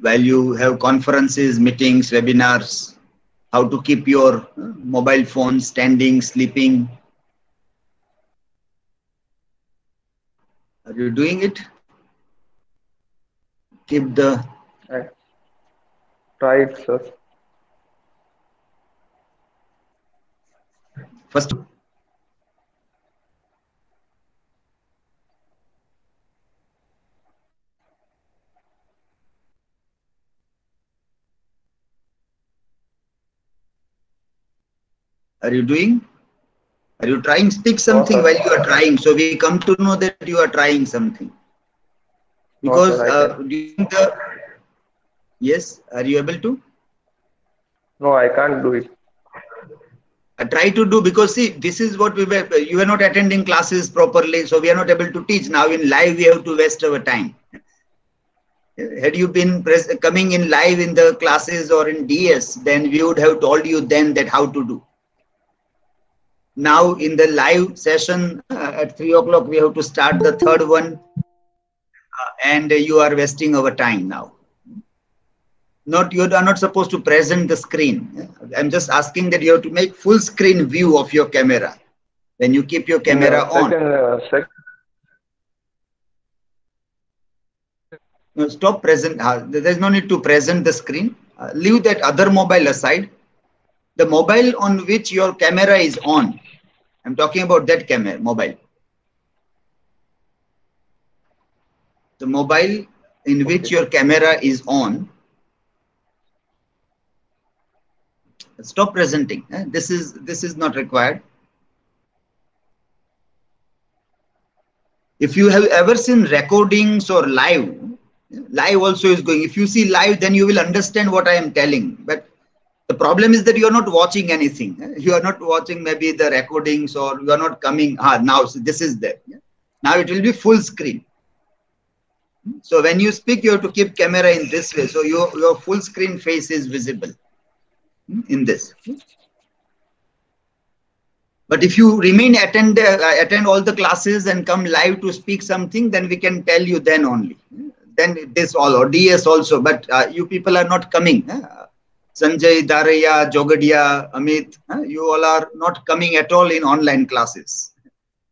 while you have conferences, meetings, webinars, how to keep your mobile phone standing, sleeping. Are you doing it? Keep the... Try it, sir. First, are you doing? Are you trying? Speak something while you are trying, so we come to know that you are trying something. Because during the... Yes, are you able to? No, I can't do it. I try to do, because see, this is what we were... You were not attending classes properly, so we are not able to teach. Now in live, we have to waste our time. Had you been coming in live in the classes or in DS, then we would have told you then that how to do. Now in the live session at 3 o'clock, we have to start the third one, and you are wasting our time now. Not, you are not supposed to present the screen. I'm just asking that you have to make full screen view of your camera when you keep your camera on. No, stop present. There's no need to present the screen. Leave that other mobile aside. The mobile on which your camera is on. I'm talking about that camera, mobile. The mobile in which your camera is on. Stop presenting. This is not required. If you have ever seen recordings or live, live also is going. If you see live, then you will understand what I am telling. But the problem is that you are not watching anything. You are not watching maybe the recordings, or you are not coming. Now, so this is there. Now it will be full screen. So when you speak, you have to keep camera in this way. So your full screen face is visible in this. But if you remain attend all the classes and come live to speak something, then we can tell you then only. Then this all, or DS also. But you people are not coming. Sanjay, Dharaiya, Jogadia, Amit, you all are not coming at all in online classes.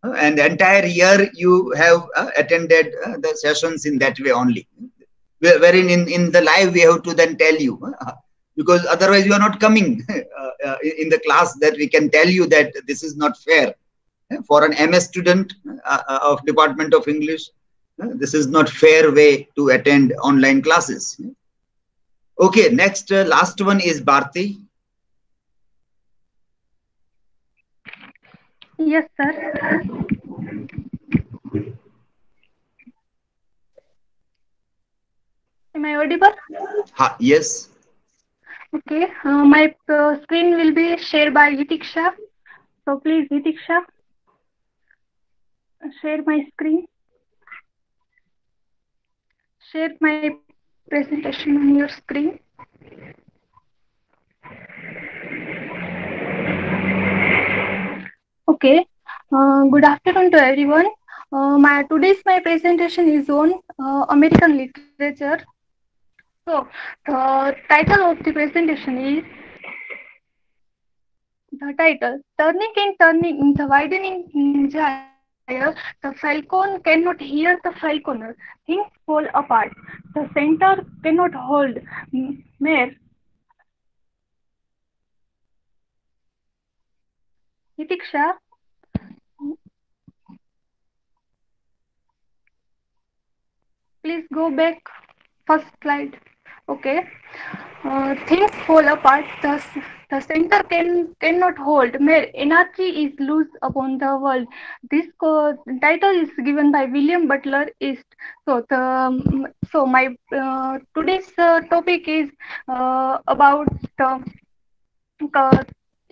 And the entire year you have attended the sessions in that way only. Wherein in the live we have to then tell you. Because otherwise you are not coming in the class, that we can tell you that this is not fair. For an MS student of Department of English, this is not fair way to attend online classes. Okay, next, last one is Bharti. Yes, sir. Am I audible? Yes. Okay. My screen will be shared by Hitixa. So please, Hitixa, share my screen. Share my presentation on your screen. Okay. Good afternoon to everyone. My today's presentation is on American literature. So the title of the presentation is Turning and Turning in the Widening Ninja. The falcon cannot hear the falconer. Things fall apart. The center cannot hold mere. Hitixa. Please go back first slide. Okay. Things fall apart. The center cannot hold. Mere energy is loose upon the world. This title is given by William Butler Yeats. So my today's topic is about the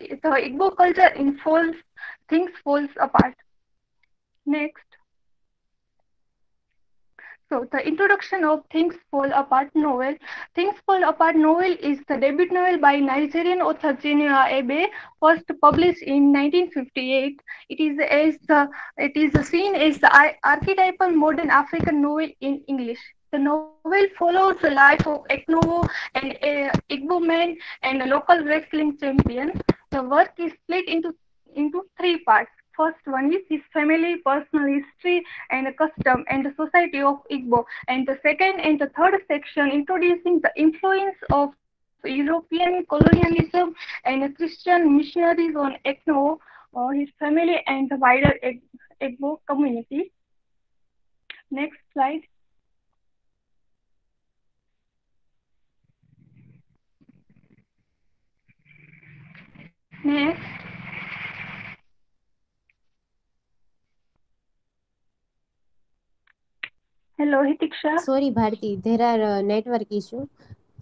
Igbo culture in Things Falls Apart. Next. So the introduction of Things Fall Apart novel. Things Fall Apart novel is the debut novel by Nigerian author Chinua Achebe, first published in 1958. It is seen as the archetypal modern African novel in English. The novel follows the life of Okonkwo, an Igbo man and a local wrestling champion. The work is split into three parts. First one is his family, personal history, and custom, and the society of Igbo. And the second and the third section introducing the influence of European colonialism and Christian missionaries on Okonkwo, or his family, and the wider Igbo community. Next slide. Next. Hello, Hitixa. Sorry, Bharti. There are network issue.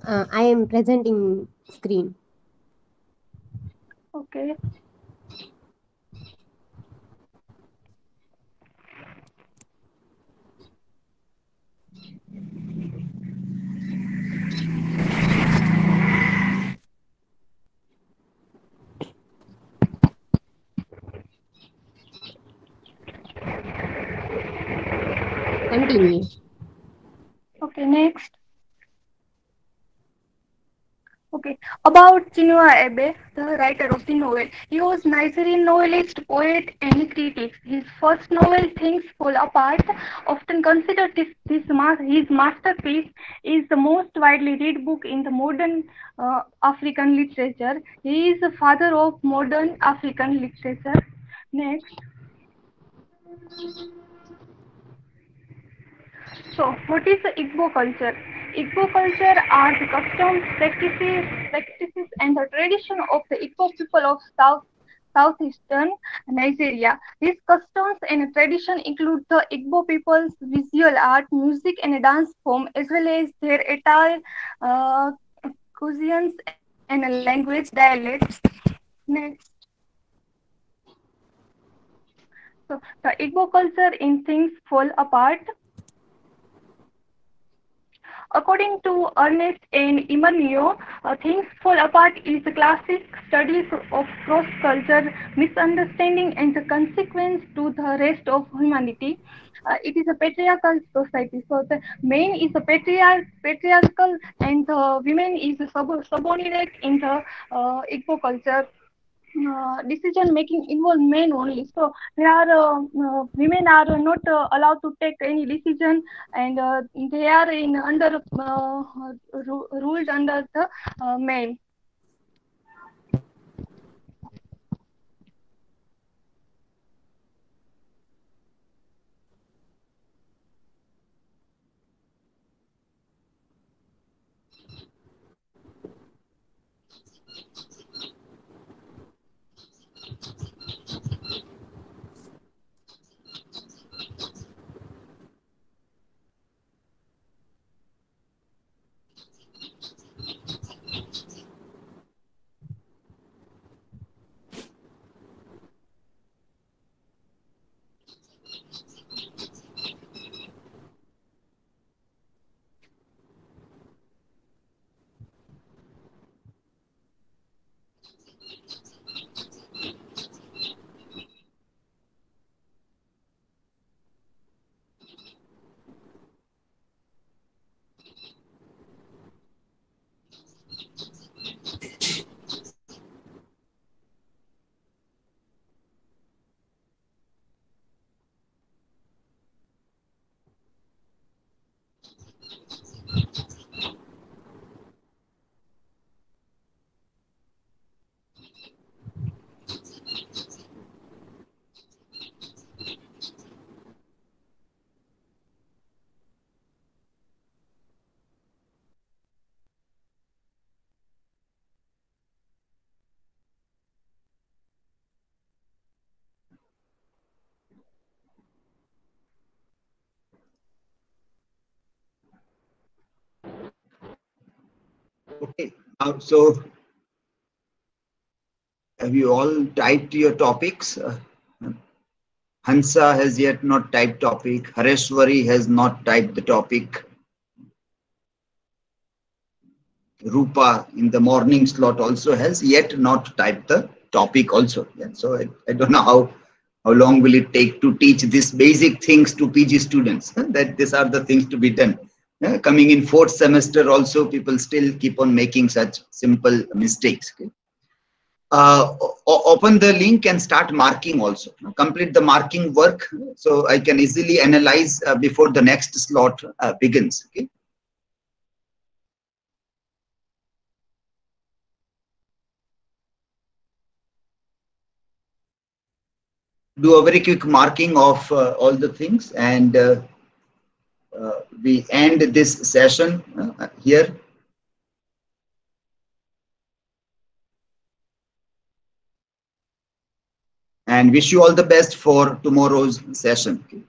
I am presenting screen. Okay. Continue. Okay, next. Okay, about Chinua Achebe, the writer of the novel. He was Nigerian novelist, poet, and critic. His first novel, Things Fall Apart, often considered his masterpiece, is the most widely read book in the modern African literature. He is the father of modern African literature. Next. So, what is the Igbo culture? Igbo culture are the customs, practices, and the tradition of the Igbo people of southeastern Nigeria. These customs and tradition include the Igbo people's visual art, music, and dance form, as well as their attire, cuisines, and language dialects. Next. So, the Igbo culture in Things Fall Apart. According to Ernest and Imanio, Things Fall Apart is a classic study of cross-culture misunderstanding and the consequence to the rest of humanity. It is a patriarchal society. So the man is a patriarchal and the woman is a subordinate in the Igbo culture. Decision making involve men only, so women are not allowed to take any decision, and they are ruled under the men. Okay, so have you all typed your topics? Hansa has yet not typed topic. Hareshwari has not typed the topic. Rupa in the morning slot also has yet not typed the topic also. Yeah, so I don't know how long will it take to teach these basic things to PG students, that these are the things to be done. Coming in fourth semester also, people still keep on making such simple mistakes. Okay? Open the link and start marking also. Complete the marking work so I can easily analyze before the next slot begins. Okay? Do a very quick marking of all the things, and we end this session here. And wish you all the best for tomorrow's session.